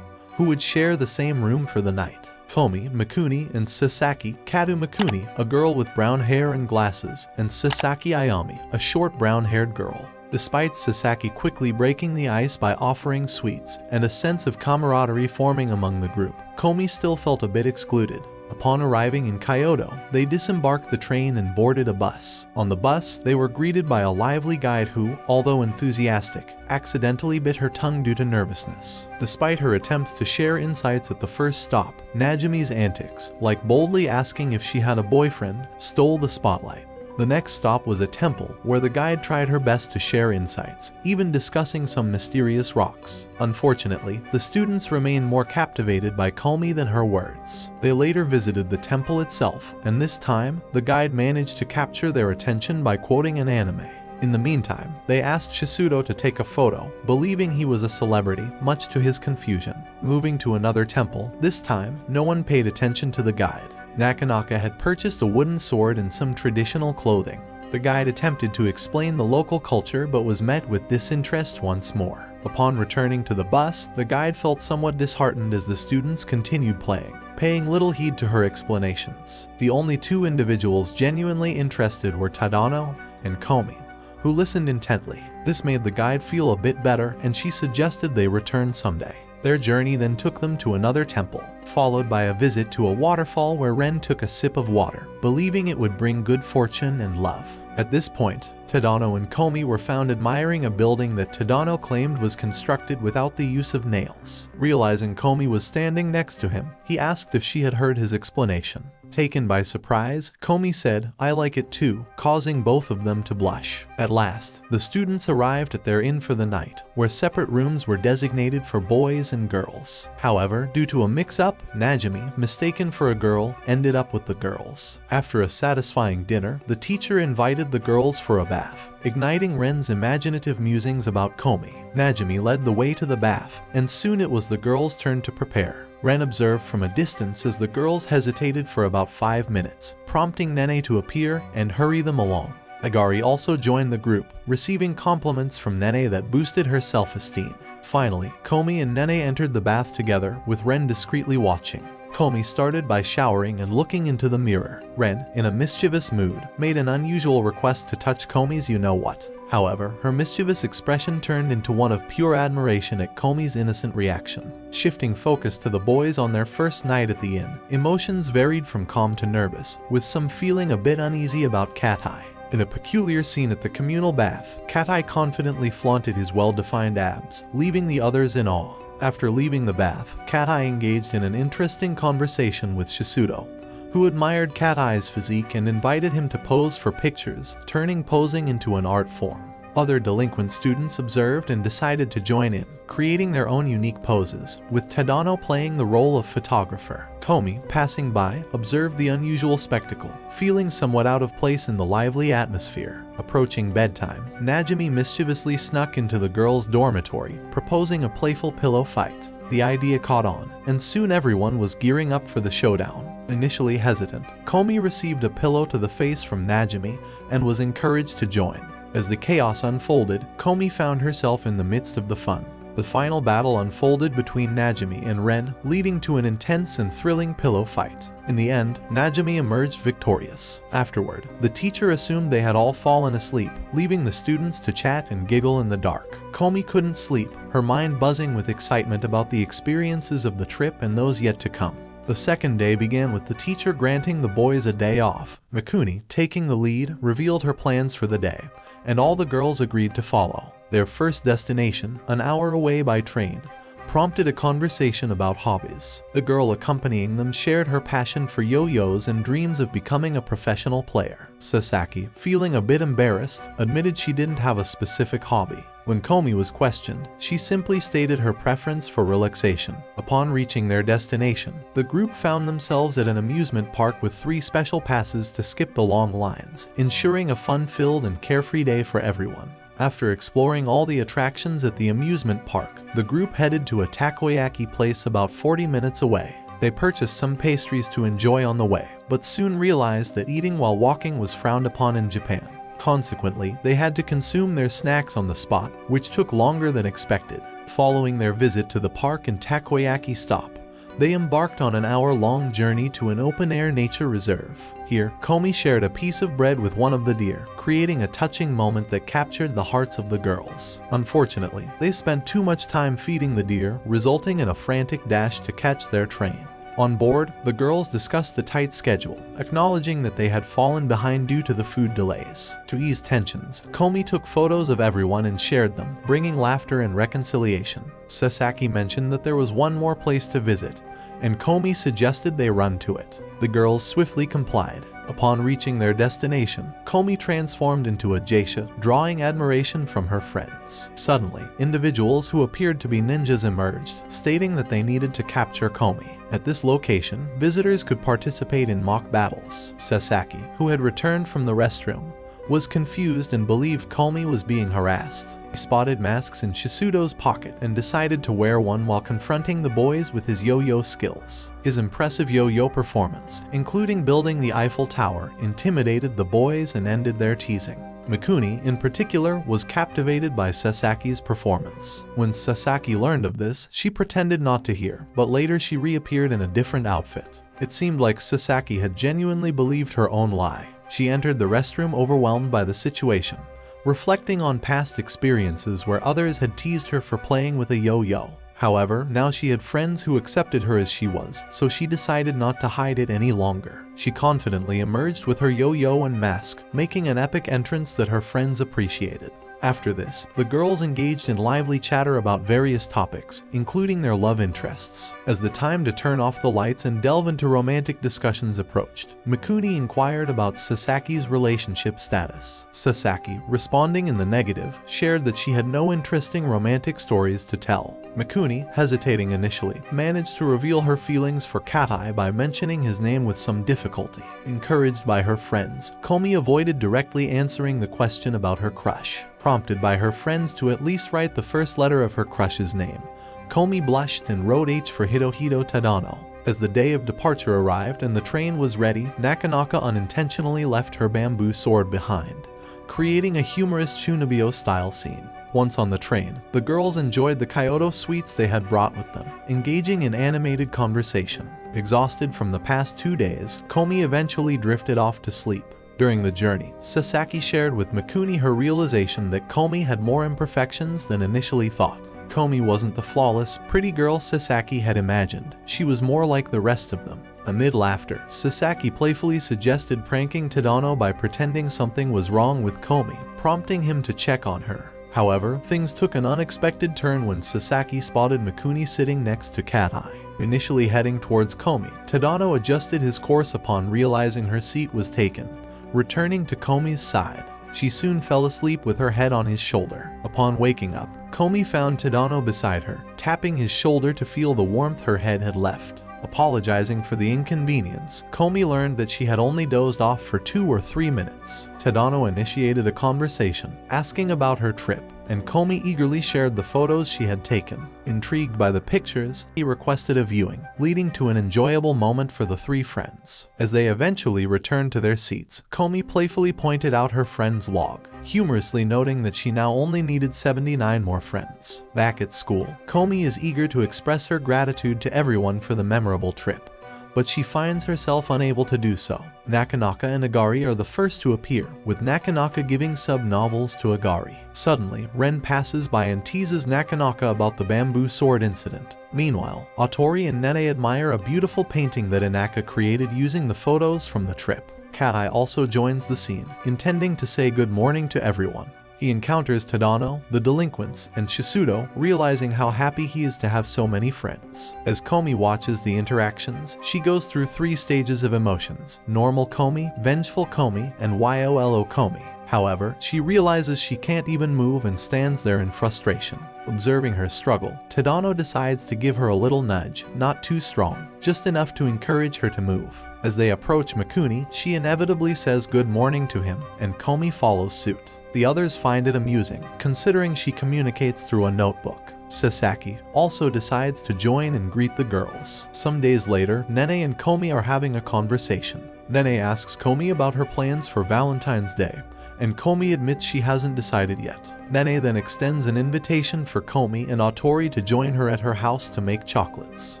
who would share the same room for the night. Komi, Mikuni, and Sasaki, Kadu Mikuni, a girl with brown hair and glasses, and Sasaki Ayami, a short brown-haired girl. Despite Sasaki quickly breaking the ice by offering sweets and a sense of camaraderie forming among the group, Komi still felt a bit excluded. Upon arriving in Kyoto, they disembarked the train and boarded a bus. On the bus, they were greeted by a lively guide who, although enthusiastic, accidentally bit her tongue due to nervousness. Despite her attempts to share insights at the first stop, Najimi's antics, like boldly asking if she had a boyfriend, stole the spotlight. The next stop was a temple, where the guide tried her best to share insights, even discussing some mysterious rocks. Unfortunately, the students remained more captivated by Komi than her words. They later visited the temple itself, and this time, the guide managed to capture their attention by quoting an anime. In the meantime, they asked Shisudo to take a photo, believing he was a celebrity, much to his confusion. Moving to another temple, this time, no one paid attention to the guide. Nakanaka had purchased a wooden sword and some traditional clothing. The guide attempted to explain the local culture but was met with disinterest once more. Upon returning to the bus, the guide felt somewhat disheartened as the students continued playing, paying little heed to her explanations. The only two individuals genuinely interested were Tadano and Komi, who listened intently. This made the guide feel a bit better, and she suggested they return someday. Their journey then took them to another temple, followed by a visit to a waterfall where Ren took a sip of water, believing it would bring good fortune and love. At this point, Tadano and Komi were found admiring a building that Tadano claimed was constructed without the use of nails. Realizing Komi was standing next to him, he asked if she had heard his explanation. Taken by surprise, Komi said, "I like it too," causing both of them to blush. At last, the students arrived at their inn for the night, where separate rooms were designated for boys and girls. However, due to a mix-up, Najimi, mistaken for a girl, ended up with the girls. After a satisfying dinner, the teacher invited the girls for a bath, igniting Ren's imaginative musings about Komi. Najimi led the way to the bath, and soon it was the girls' turn to prepare. Ren observed from a distance as the girls hesitated for about 5 minutes, prompting Nene to appear and hurry them along. Agari also joined the group, receiving compliments from Nene that boosted her self-esteem. Finally, Komi and Nene entered the bath together, with Ren discreetly watching. Komi started by showering and looking into the mirror. Ren, in a mischievous mood, made an unusual request to touch Komi's you-know-what. However, her mischievous expression turned into one of pure admiration at Komi's innocent reaction. Shifting focus to the boys on their first night at the inn, emotions varied from calm to nervous, with some feeling a bit uneasy about Katai. In a peculiar scene at the communal bath, Katai confidently flaunted his well-defined abs, leaving the others in awe. After leaving the bath, Katai engaged in an interesting conversation with Shisudo, who admired Katai's physique and invited him to pose for pictures, turning posing into an art form. Other delinquent students observed and decided to join in, creating their own unique poses, with Tadano playing the role of photographer. Komi, passing by, observed the unusual spectacle, feeling somewhat out of place in the lively atmosphere. Approaching bedtime, Najimi mischievously snuck into the girls' dormitory, proposing a playful pillow fight. The idea caught on, and soon everyone was gearing up for the showdown. Initially hesitant, Komi received a pillow to the face from Najimi and was encouraged to join. As the chaos unfolded, Komi found herself in the midst of the fun. The final battle unfolded between Najimi and Ren, leading to an intense and thrilling pillow fight. In the end, Najimi emerged victorious. Afterward, the teacher assumed they had all fallen asleep, leaving the students to chat and giggle in the dark. Komi couldn't sleep, her mind buzzing with excitement about the experiences of the trip and those yet to come. The second day began with the teacher granting the boys a day off. Mikuni, taking the lead, revealed her plans for the day, and all the girls agreed to follow. Their first destination, an hour away by train, prompted a conversation about hobbies. The girl accompanying them shared her passion for yo-yos and dreams of becoming a professional player. Sasaki, feeling a bit embarrassed, admitted she didn't have a specific hobby. When Komi was questioned, she simply stated her preference for relaxation. Upon reaching their destination, the group found themselves at an amusement park with 3 special passes to skip the long lines, ensuring a fun-filled and carefree day for everyone. After exploring all the attractions at the amusement park, the group headed to a takoyaki place about 40 minutes away. They purchased some pastries to enjoy on the way, but soon realized that eating while walking was frowned upon in Japan. Consequently, they had to consume their snacks on the spot, which took longer than expected. Following their visit to the park and takoyaki stop, they embarked on an hour-long journey to an open-air nature reserve. Here, Komi shared a piece of bread with one of the deer, creating a touching moment that captured the hearts of the girls. Unfortunately, they spent too much time feeding the deer, resulting in a frantic dash to catch their train. On board, the girls discussed the tight schedule, acknowledging that they had fallen behind due to the food delays. To ease tensions, Komi took photos of everyone and shared them, bringing laughter and reconciliation. Sasaki mentioned that there was one more place to visit, and Komi suggested they run to it. The girls swiftly complied. Upon reaching their destination, Komi transformed into a geisha, drawing admiration from her friends. Suddenly, individuals who appeared to be ninjas emerged, stating that they needed to capture Komi. At this location, visitors could participate in mock battles. Sasaki, who had returned from the restroom, was confused and believed Komi was being harassed. He spotted masks in Shisudo's pocket and decided to wear one while confronting the boys with his yo-yo skills. His impressive yo-yo performance, including building the Eiffel Tower, intimidated the boys and ended their teasing. Mikuni, in particular, was captivated by Sasaki's performance. When Sasaki learned of this, she pretended not to hear, but later she reappeared in a different outfit. It seemed like Sasaki had genuinely believed her own lie. She entered the restroom overwhelmed by the situation, reflecting on past experiences where others had teased her for playing with a yo-yo. However, now she had friends who accepted her as she was, so she decided not to hide it any longer. She confidently emerged with her yo-yo and mask, making an epic entrance that her friends appreciated. After this, the girls engaged in lively chatter about various topics, including their love interests. As the time to turn off the lights and delve into romantic discussions approached, Mikuni inquired about Sasaki's relationship status. Sasaki, responding in the negative, shared that she had no interesting romantic stories to tell. Mikuni, hesitating initially, managed to reveal her feelings for Katai by mentioning his name with some difficulty. Encouraged by her friends, Komi avoided directly answering the question about her crush. Prompted by her friends to at least write the first letter of her crush's name, Komi blushed and wrote H for Hitohito Tadano. As the day of departure arrived and the train was ready, Nakanaka unintentionally left her bamboo sword behind, creating a humorous Chunibyo-style scene. Once on the train, the girls enjoyed the Kyoto sweets they had brought with them, engaging in animated conversation. Exhausted from the past 2 days, Komi eventually drifted off to sleep. During the journey, Sasaki shared with Mikuni her realization that Komi had more imperfections than initially thought. Komi wasn't the flawless, pretty girl Sasaki had imagined. She was more like the rest of them. Amid laughter, Sasaki playfully suggested pranking Tadano by pretending something was wrong with Komi, prompting him to check on her. However, things took an unexpected turn when Sasaki spotted Mikuni sitting next to Katai. Initially heading towards Komi, Tadano adjusted his course upon realizing her seat was taken, returning to Komi's side. She soon fell asleep with her head on his shoulder. Upon waking up, Komi found Tadano beside her, tapping his shoulder to feel the warmth her head had left. Apologizing for the inconvenience, Komi learned that she had only dozed off for 2 or 3 minutes. Tadano initiated a conversation, asking about her trip, and Komi eagerly shared the photos she had taken. Intrigued by the pictures, he requested a viewing, leading to an enjoyable moment for the three friends. As they eventually returned to their seats, Komi playfully pointed out her friend's log, humorously noting that she now only needed 79 more friends. Back at school, Komi is eager to express her gratitude to everyone for the memorable trip, but she finds herself unable to do so. Nakanaka and Agari are the first to appear, with Nakanaka giving sub-novels to Agari. Suddenly, Ren passes by and teases Nakanaka about the bamboo sword incident. Meanwhile, Otori and Nene admire a beautiful painting that Inaka created using the photos from the trip. Katai also joins the scene, intending to say good morning to everyone. He encounters Tadano, the delinquents, and Shisudo, realizing how happy he is to have so many friends. As Komi watches the interactions, she goes through 3 stages of emotions: normal Komi, vengeful Komi, and YOLO Komi. However, she realizes she can't even move and stands there in frustration. Observing her struggle, Tadano decides to give her a little nudge, not too strong, just enough to encourage her to move. As they approach Mikuni, she inevitably says good morning to him, and Komi follows suit. The others find it amusing, considering she communicates through a notebook. Sasaki also decides to join and greet the girls. Some days later, Nene and Komi are having a conversation. Nene asks Komi about her plans for Valentine's Day, and Komi admits she hasn't decided yet. Nene then extends an invitation for Komi and Otori to join her at her house to make chocolates.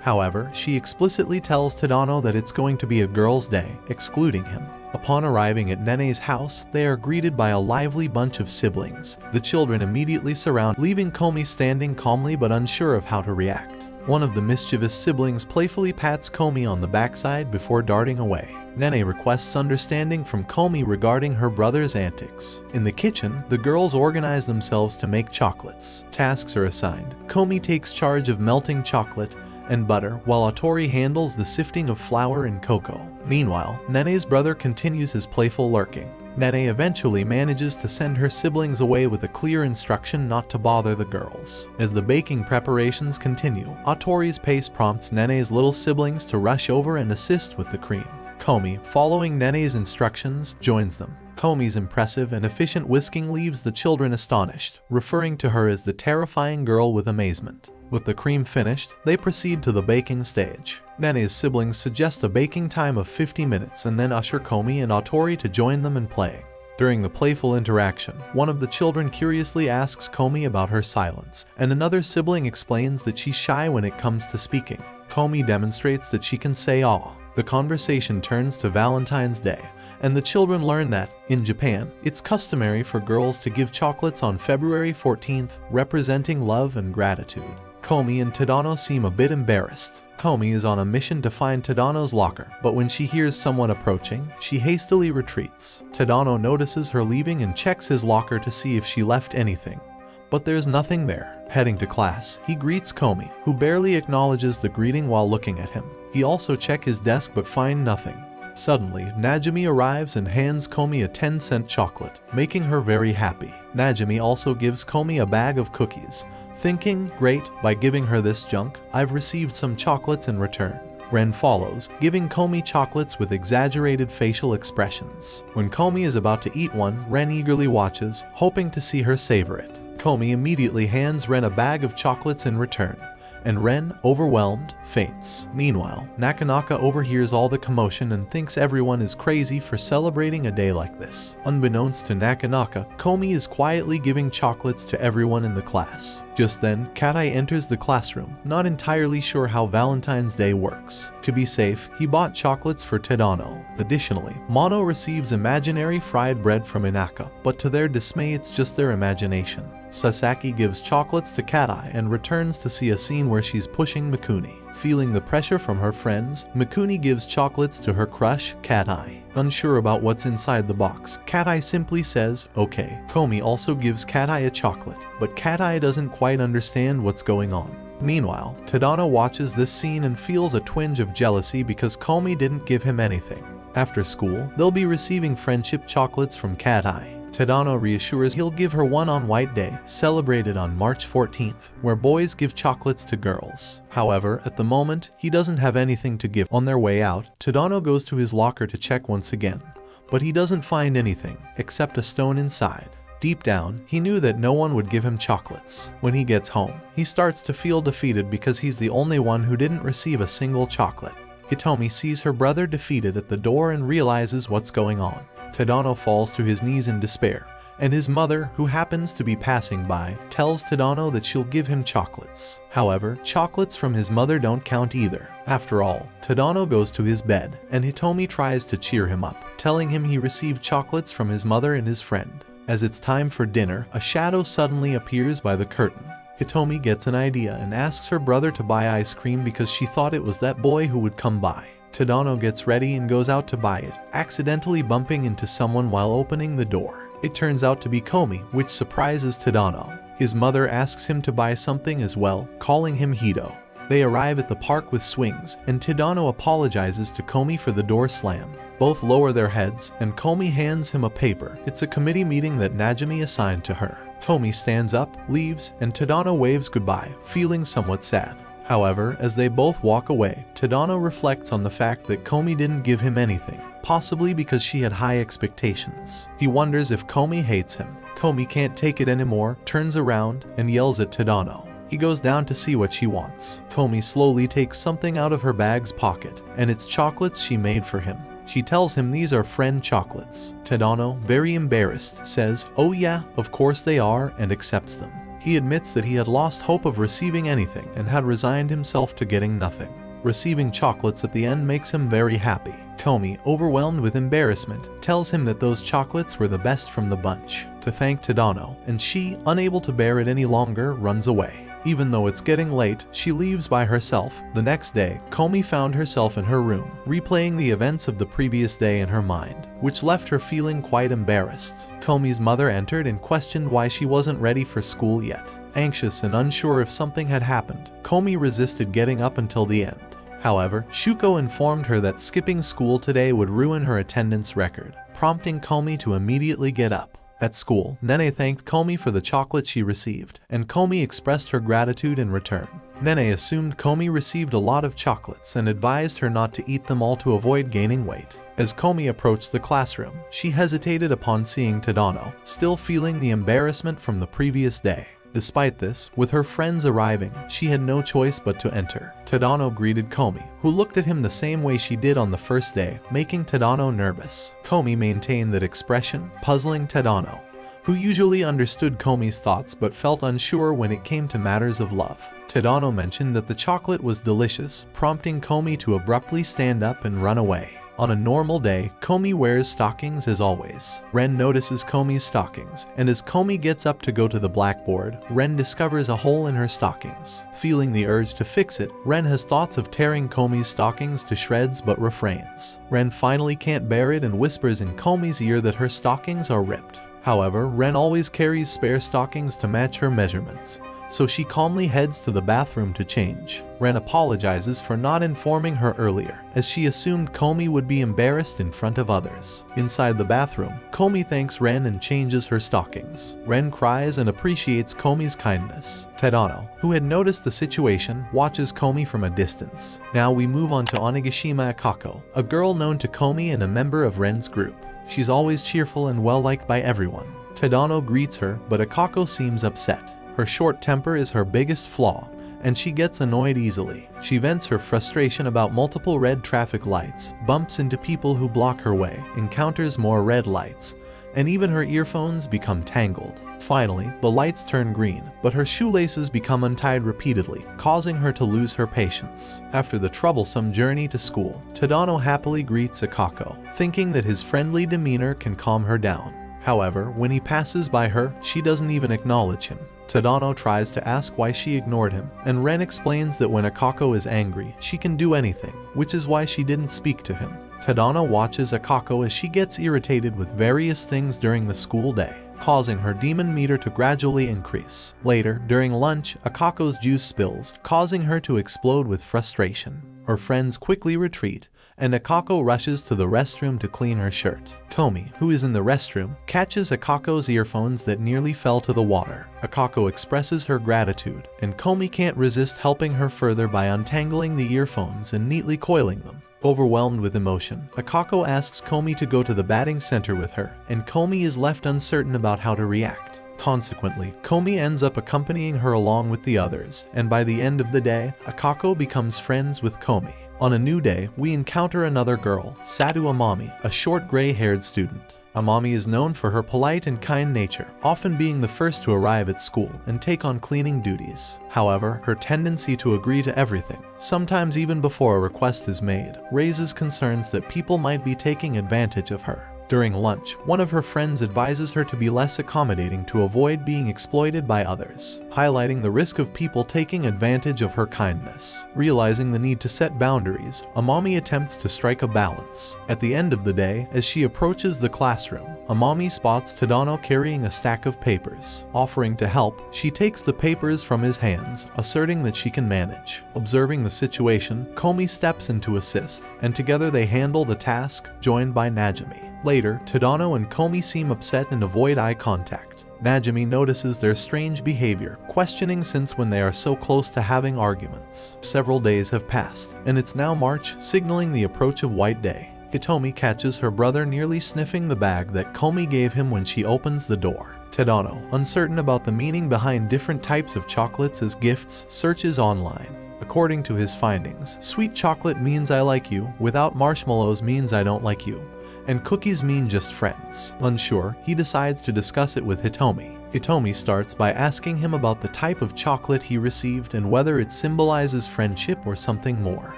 However, she explicitly tells Tadano that it's going to be a girls' day, excluding him. Upon arriving at Nene's house, they are greeted by a lively bunch of siblings. The children immediately surround, leaving Komi standing calmly but unsure of how to react. One of the mischievous siblings playfully pats Komi on the backside before darting away. Nene requests understanding from Komi regarding her brother's antics. In the kitchen, the girls organize themselves to make chocolates. Tasks are assigned. Komi takes charge of melting chocolate and butter, while Otori handles the sifting of flour and cocoa. Meanwhile, Nene's brother continues his playful lurking. Nene eventually manages to send her siblings away with a clear instruction not to bother the girls. As the baking preparations continue, Otori's pace prompts Nene's little siblings to rush over and assist with the cream. Komi, following Nene's instructions, joins them. Komi's impressive and efficient whisking leaves the children astonished, referring to her as the terrifying girl with amazement. With the cream finished, they proceed to the baking stage. Nene's siblings suggest a baking time of 50 minutes and then usher Komi and Otori to join them in playing. During the playful interaction, one of the children curiously asks Komi about her silence, and another sibling explains that she's shy when it comes to speaking. Komi demonstrates that she can say "aw." The conversation turns to Valentine's Day, and the children learn that, in Japan, it's customary for girls to give chocolates on February 14th, representing love and gratitude. Komi and Tadano seem a bit embarrassed. Komi is on a mission to find Tadano's locker, but when she hears someone approaching, she hastily retreats. Tadano notices her leaving and checks his locker to see if she left anything, but there's nothing there. Heading to class, he greets Komi, who barely acknowledges the greeting while looking at him. He also checks his desk but finds nothing. Suddenly, Najimi arrives and hands Komi a 10-cent chocolate, making her very happy. Najimi also gives Komi a bag of cookies, thinking, great, by giving her this junk, I've received some chocolates in return. Ren follows, giving Komi chocolates with exaggerated facial expressions. When Komi is about to eat one, Ren eagerly watches, hoping to see her savor it. Komi immediately hands Ren a bag of chocolates in return, and Ren, overwhelmed, faints. Meanwhile, Nakanaka overhears all the commotion and thinks everyone is crazy for celebrating a day like this. Unbeknownst to Nakanaka, Komi is quietly giving chocolates to everyone in the class. Just then, Katai enters the classroom, not entirely sure how Valentine's Day works. To be safe, he bought chocolates for Tadano. Additionally, Mono receives imaginary fried bread from Inaka, but to their dismay it's just their imagination. Sasaki gives chocolates to Katai and returns to see a scene where she's pushing Mikuni. Feeling the pressure from her friends, Mikuni gives chocolates to her crush, Katai. Unsure about what's inside the box, Katai simply says, okay. Komi also gives Katai a chocolate, but Katai doesn't quite understand what's going on. Meanwhile, Tadano watches this scene and feels a twinge of jealousy because Komi didn't give him anything. After school, they'll be receiving friendship chocolates from Katai. Tadano reassures he'll give her one on White Day, celebrated on March 14th, where boys give chocolates to girls. However, at the moment, he doesn't have anything to give. On their way out, Tadano goes to his locker to check once again, but he doesn't find anything, except a stone inside. Deep down, he knew that no one would give him chocolates. When he gets home, he starts to feel defeated because he's the only one who didn't receive a single chocolate. Hitomi sees her brother defeated at the door and realizes what's going on. Tadano falls to his knees in despair, and his mother, who happens to be passing by, tells Tadano that she'll give him chocolates. However, chocolates from his mother don't count either. After all, Tadano goes to his bed, and Hitomi tries to cheer him up, telling him he received chocolates from his mother and his friend. As it's time for dinner, a shadow suddenly appears by the curtain. Hitomi gets an idea and asks her brother to buy ice cream because she thought it was that boy who would come by. Tadano gets ready and goes out to buy it, accidentally bumping into someone while opening the door. It turns out to be Komi, which surprises Tadano. His mother asks him to buy something as well, calling him Hito. They arrive at the park with swings, and Tadano apologizes to Komi for the door slam. Both lower their heads, and Komi hands him a paper. It's a committee meeting that Najimi assigned to her. Komi stands up, leaves, and Tadano waves goodbye, feeling somewhat sad. However, as they both walk away, Tadano reflects on the fact that Komi didn't give him anything, possibly because she had high expectations. He wonders if Komi hates him. Komi can't take it anymore, turns around, and yells at Tadano. He goes down to see what she wants. Komi slowly takes something out of her bag's pocket, and it's chocolates she made for him. She tells him these are friend chocolates. Tadano, very embarrassed, says, "Oh yeah, of course they are," and accepts them. He admits that he had lost hope of receiving anything and had resigned himself to getting nothing. Receiving chocolates at the end makes him very happy. Komi, overwhelmed with embarrassment, tells him that those chocolates were the best from the bunch. To thank Tadano, and she, unable to bear it any longer, runs away. Even though it's getting late, she leaves by herself. The next day, Komi found herself in her room, replaying the events of the previous day in her mind, which left her feeling quite embarrassed. Komi's mother entered and questioned why she wasn't ready for school yet. Anxious and unsure if something had happened, Komi resisted getting up until the end. However, Shuko informed her that skipping school today would ruin her attendance record, prompting Komi to immediately get up. At school, Nene thanked Komi for the chocolate she received, and Komi expressed her gratitude in return. Nene assumed Komi received a lot of chocolates and advised her not to eat them all to avoid gaining weight. As Komi approached the classroom, she hesitated upon seeing Tadano, still feeling the embarrassment from the previous day. Despite this, with her friends arriving, she had no choice but to enter. Tadano greeted Komi, who looked at him the same way she did on the first day, making Tadano nervous. Komi maintained that expression, puzzling Tadano, who usually understood Komi's thoughts but felt unsure when it came to matters of love. Tadano mentioned that the chocolate was delicious, prompting Komi to abruptly stand up and run away. On a normal day, Komi wears stockings as always. Ren notices Komi's stockings, and as Komi gets up to go to the blackboard, Ren discovers a hole in her stockings. Feeling the urge to fix it, Ren has thoughts of tearing Komi's stockings to shreds but refrains. Ren finally can't bear it and whispers in Komi's ear that her stockings are ripped. However, Ren always carries spare stockings to match her measurements, so she calmly heads to the bathroom to change. Ren apologizes for not informing her earlier, as she assumed Komi would be embarrassed in front of others. Inside the bathroom, Komi thanks Ren and changes her stockings. Ren cries and appreciates Komi's kindness. Tadano, who had noticed the situation, watches Komi from a distance. Now we move on to Onigashima Akako, a girl known to Komi and a member of Ren's group. She's always cheerful and well-liked by everyone. Tadano greets her, but Akako seems upset. Her short temper is her biggest flaw, and she gets annoyed easily. She vents her frustration about multiple red traffic lights, bumps into people who block her way, encounters more red lights, and even her earphones become tangled. Finally, the lights turn green, but her shoelaces become untied repeatedly, causing her to lose her patience. After the troublesome journey to school, Tadano happily greets Akako, thinking that his friendly demeanor can calm her down. However, when he passes by her, she doesn't even acknowledge him. Tadano tries to ask why she ignored him, and Ren explains that when Akako is angry, she can do anything, which is why she didn't speak to him. Tadano watches Akako as she gets irritated with various things during the school day, causing her demon meter to gradually increase. Later, during lunch, Akako's juice spills, causing her to explode with frustration. Her friends quickly retreat, and Akako rushes to the restroom to clean her shirt. Komi, who is in the restroom, catches Akako's earphones that nearly fell to the water. Akako expresses her gratitude, and Komi can't resist helping her further by untangling the earphones and neatly coiling them. Overwhelmed with emotion, Akako asks Komi to go to the batting center with her, and Komi is left uncertain about how to react. Consequently, Komi ends up accompanying her along with the others, and by the end of the day, Akako becomes friends with Komi. On a new day, we encounter another girl, Satou Amami, a short gray-haired student. Amami is known for her polite and kind nature, often being the first to arrive at school and take on cleaning duties. However, her tendency to agree to everything, sometimes even before a request is made, raises concerns that people might be taking advantage of her. During lunch, one of her friends advises her to be less accommodating to avoid being exploited by others, highlighting the risk of people taking advantage of her kindness. Realizing the need to set boundaries, Amami attempts to strike a balance. At the end of the day, as she approaches the classroom, Amami spots Tadano carrying a stack of papers. Offering to help, she takes the papers from his hands, asserting that she can manage. Observing the situation, Komi steps in to assist, and together they handle the task, joined by Najimi. Later, Tadano and Komi seem upset and avoid eye contact. Najimi notices their strange behavior, questioning since when they are so close to having arguments. Several days have passed, and it's now March, signaling the approach of White Day. Hitomi catches her brother nearly sniffing the bag that Komi gave him when she opens the door. Tadano, uncertain about the meaning behind different types of chocolates as gifts, searches online. According to his findings, sweet chocolate means I like you, without marshmallows means I don't like you, and cookies mean just friends. Unsure, he decides to discuss it with Hitomi. Hitomi starts by asking him about the type of chocolate he received and whether it symbolizes friendship or something more.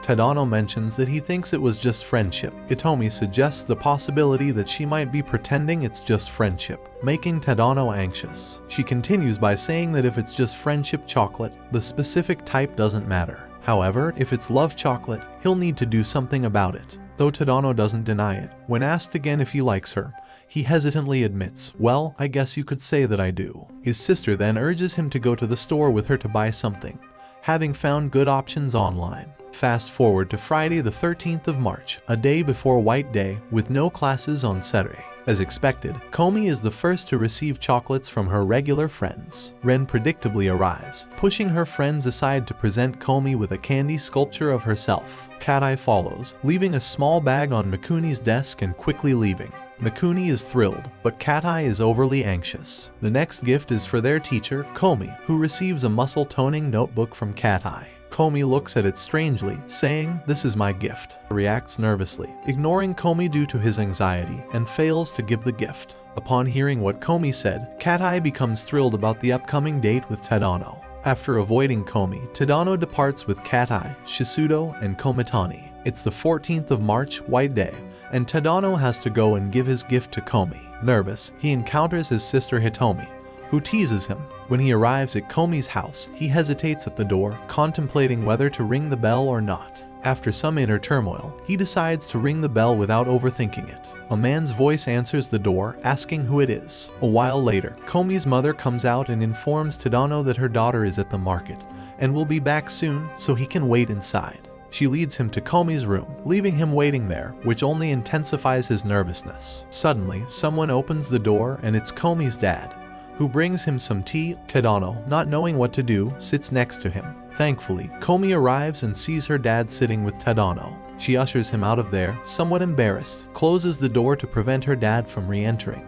Tadano mentions that he thinks it was just friendship. Hitomi suggests the possibility that she might be pretending it's just friendship, making Tadano anxious. She continues by saying that if it's just friendship chocolate, the specific type doesn't matter. However, if it's love chocolate, he'll need to do something about it. Though Tadano doesn't deny it, when asked again if he likes her, he hesitantly admits, "Well, I guess you could say that I do." His sister then urges him to go to the store with her to buy something, having found good options online. Fast forward to Friday the 13th of March, a day before White Day, with no classes on Saturday. As expected, Komi is the first to receive chocolates from her regular friends. Ren predictably arrives, pushing her friends aside to present Komi with a candy sculpture of herself. Katai follows, leaving a small bag on Mikuni's desk and quickly leaving. Mikuni is thrilled, but Katai is overly anxious. The next gift is for their teacher, Komi, who receives a muscle-toning notebook from Katai. Komi looks at it strangely, saying, "This is my gift." He reacts nervously, ignoring Komi due to his anxiety, and fails to give the gift. Upon hearing what Komi said, Katai becomes thrilled about the upcoming date with Tadano. After avoiding Komi, Tadano departs with Katai, Shisudo, and Komitani. It's the 14th of March, White Day, and Tadano has to go and give his gift to Komi. Nervous, he encounters his sister Hitomi, who teases him. When he arrives at Komi's house, he hesitates at the door, contemplating whether to ring the bell or not. After some inner turmoil, he decides to ring the bell without overthinking it. A man's voice answers the door, asking who it is. A while later, Komi's mother comes out and informs Tadano that her daughter is at the market and will be back soon, so he can wait inside. She leads him to Komi's room, leaving him waiting there, which only intensifies his nervousness. Suddenly, someone opens the door and it's Komi's dad, who brings him some tea. Tadano, not knowing what to do, sits next to him. Thankfully, Komi arrives and sees her dad sitting with Tadano. She ushers him out of there, somewhat embarrassed, closes the door to prevent her dad from re-entering,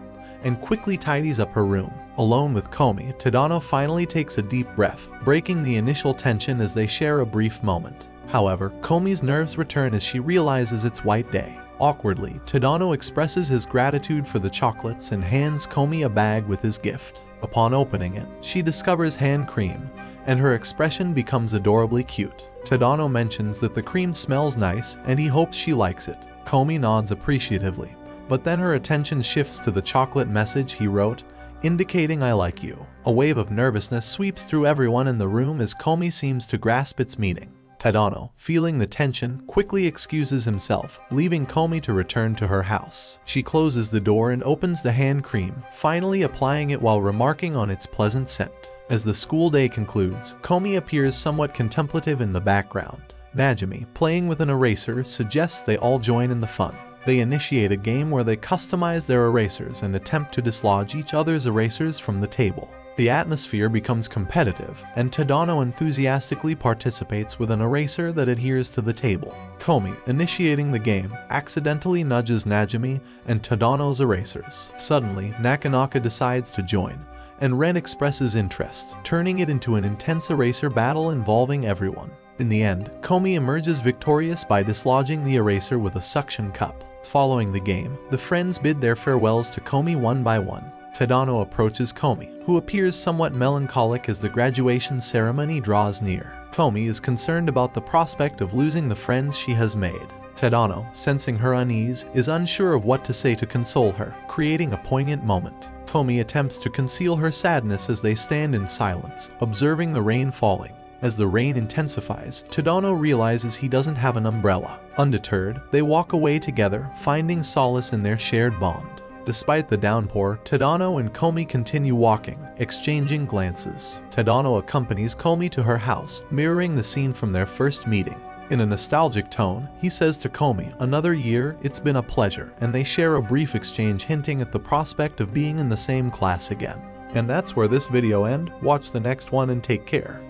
and quickly tidies up her room. Alone with Komi, Tadano finally takes a deep breath, breaking the initial tension as they share a brief moment. However, Komi's nerves return as she realizes it's White Day. Awkwardly, Tadano expresses his gratitude for the chocolates and hands Komi a bag with his gift. Upon opening it, she discovers hand cream, and her expression becomes adorably cute. Tadano mentions that the cream smells nice and he hopes she likes it. Komi nods appreciatively, but then her attention shifts to the chocolate message he wrote, indicating "I like you." A wave of nervousness sweeps through everyone in the room as Komi seems to grasp its meaning. Tadano, feeling the tension, quickly excuses himself, leaving Komi to return to her house. She closes the door and opens the hand cream, finally applying it while remarking on its pleasant scent. As the school day concludes, Komi appears somewhat contemplative in the background. Najimi, playing with an eraser, suggests they all join in the fun. They initiate a game where they customize their erasers and attempt to dislodge each other's erasers from the table. The atmosphere becomes competitive, and Tadano enthusiastically participates with an eraser that adheres to the table. Komi, initiating the game, accidentally nudges Najimi and Tadano's erasers. Suddenly, Nakanaka decides to join, and Ren expresses interest, turning it into an intense eraser battle involving everyone. In the end, Komi emerges victorious by dislodging the eraser with a suction cup. Following the game, the friends bid their farewells to Komi one by one. Tadano approaches Komi, who appears somewhat melancholic as the graduation ceremony draws near. Komi is concerned about the prospect of losing the friends she has made. Tadano, sensing her unease, is unsure of what to say to console her, creating a poignant moment. Komi attempts to conceal her sadness as they stand in silence, observing the rain falling. As the rain intensifies, Tadano realizes he doesn't have an umbrella. Undeterred, they walk away together, finding solace in their shared bond. Despite the downpour, Tadano and Komi continue walking, exchanging glances. Tadano accompanies Komi to her house, mirroring the scene from their first meeting. In a nostalgic tone, he says to Komi, "Another year, it's been a pleasure," and they share a brief exchange hinting at the prospect of being in the same class again. And that's where this video ends. Watch the next one and take care.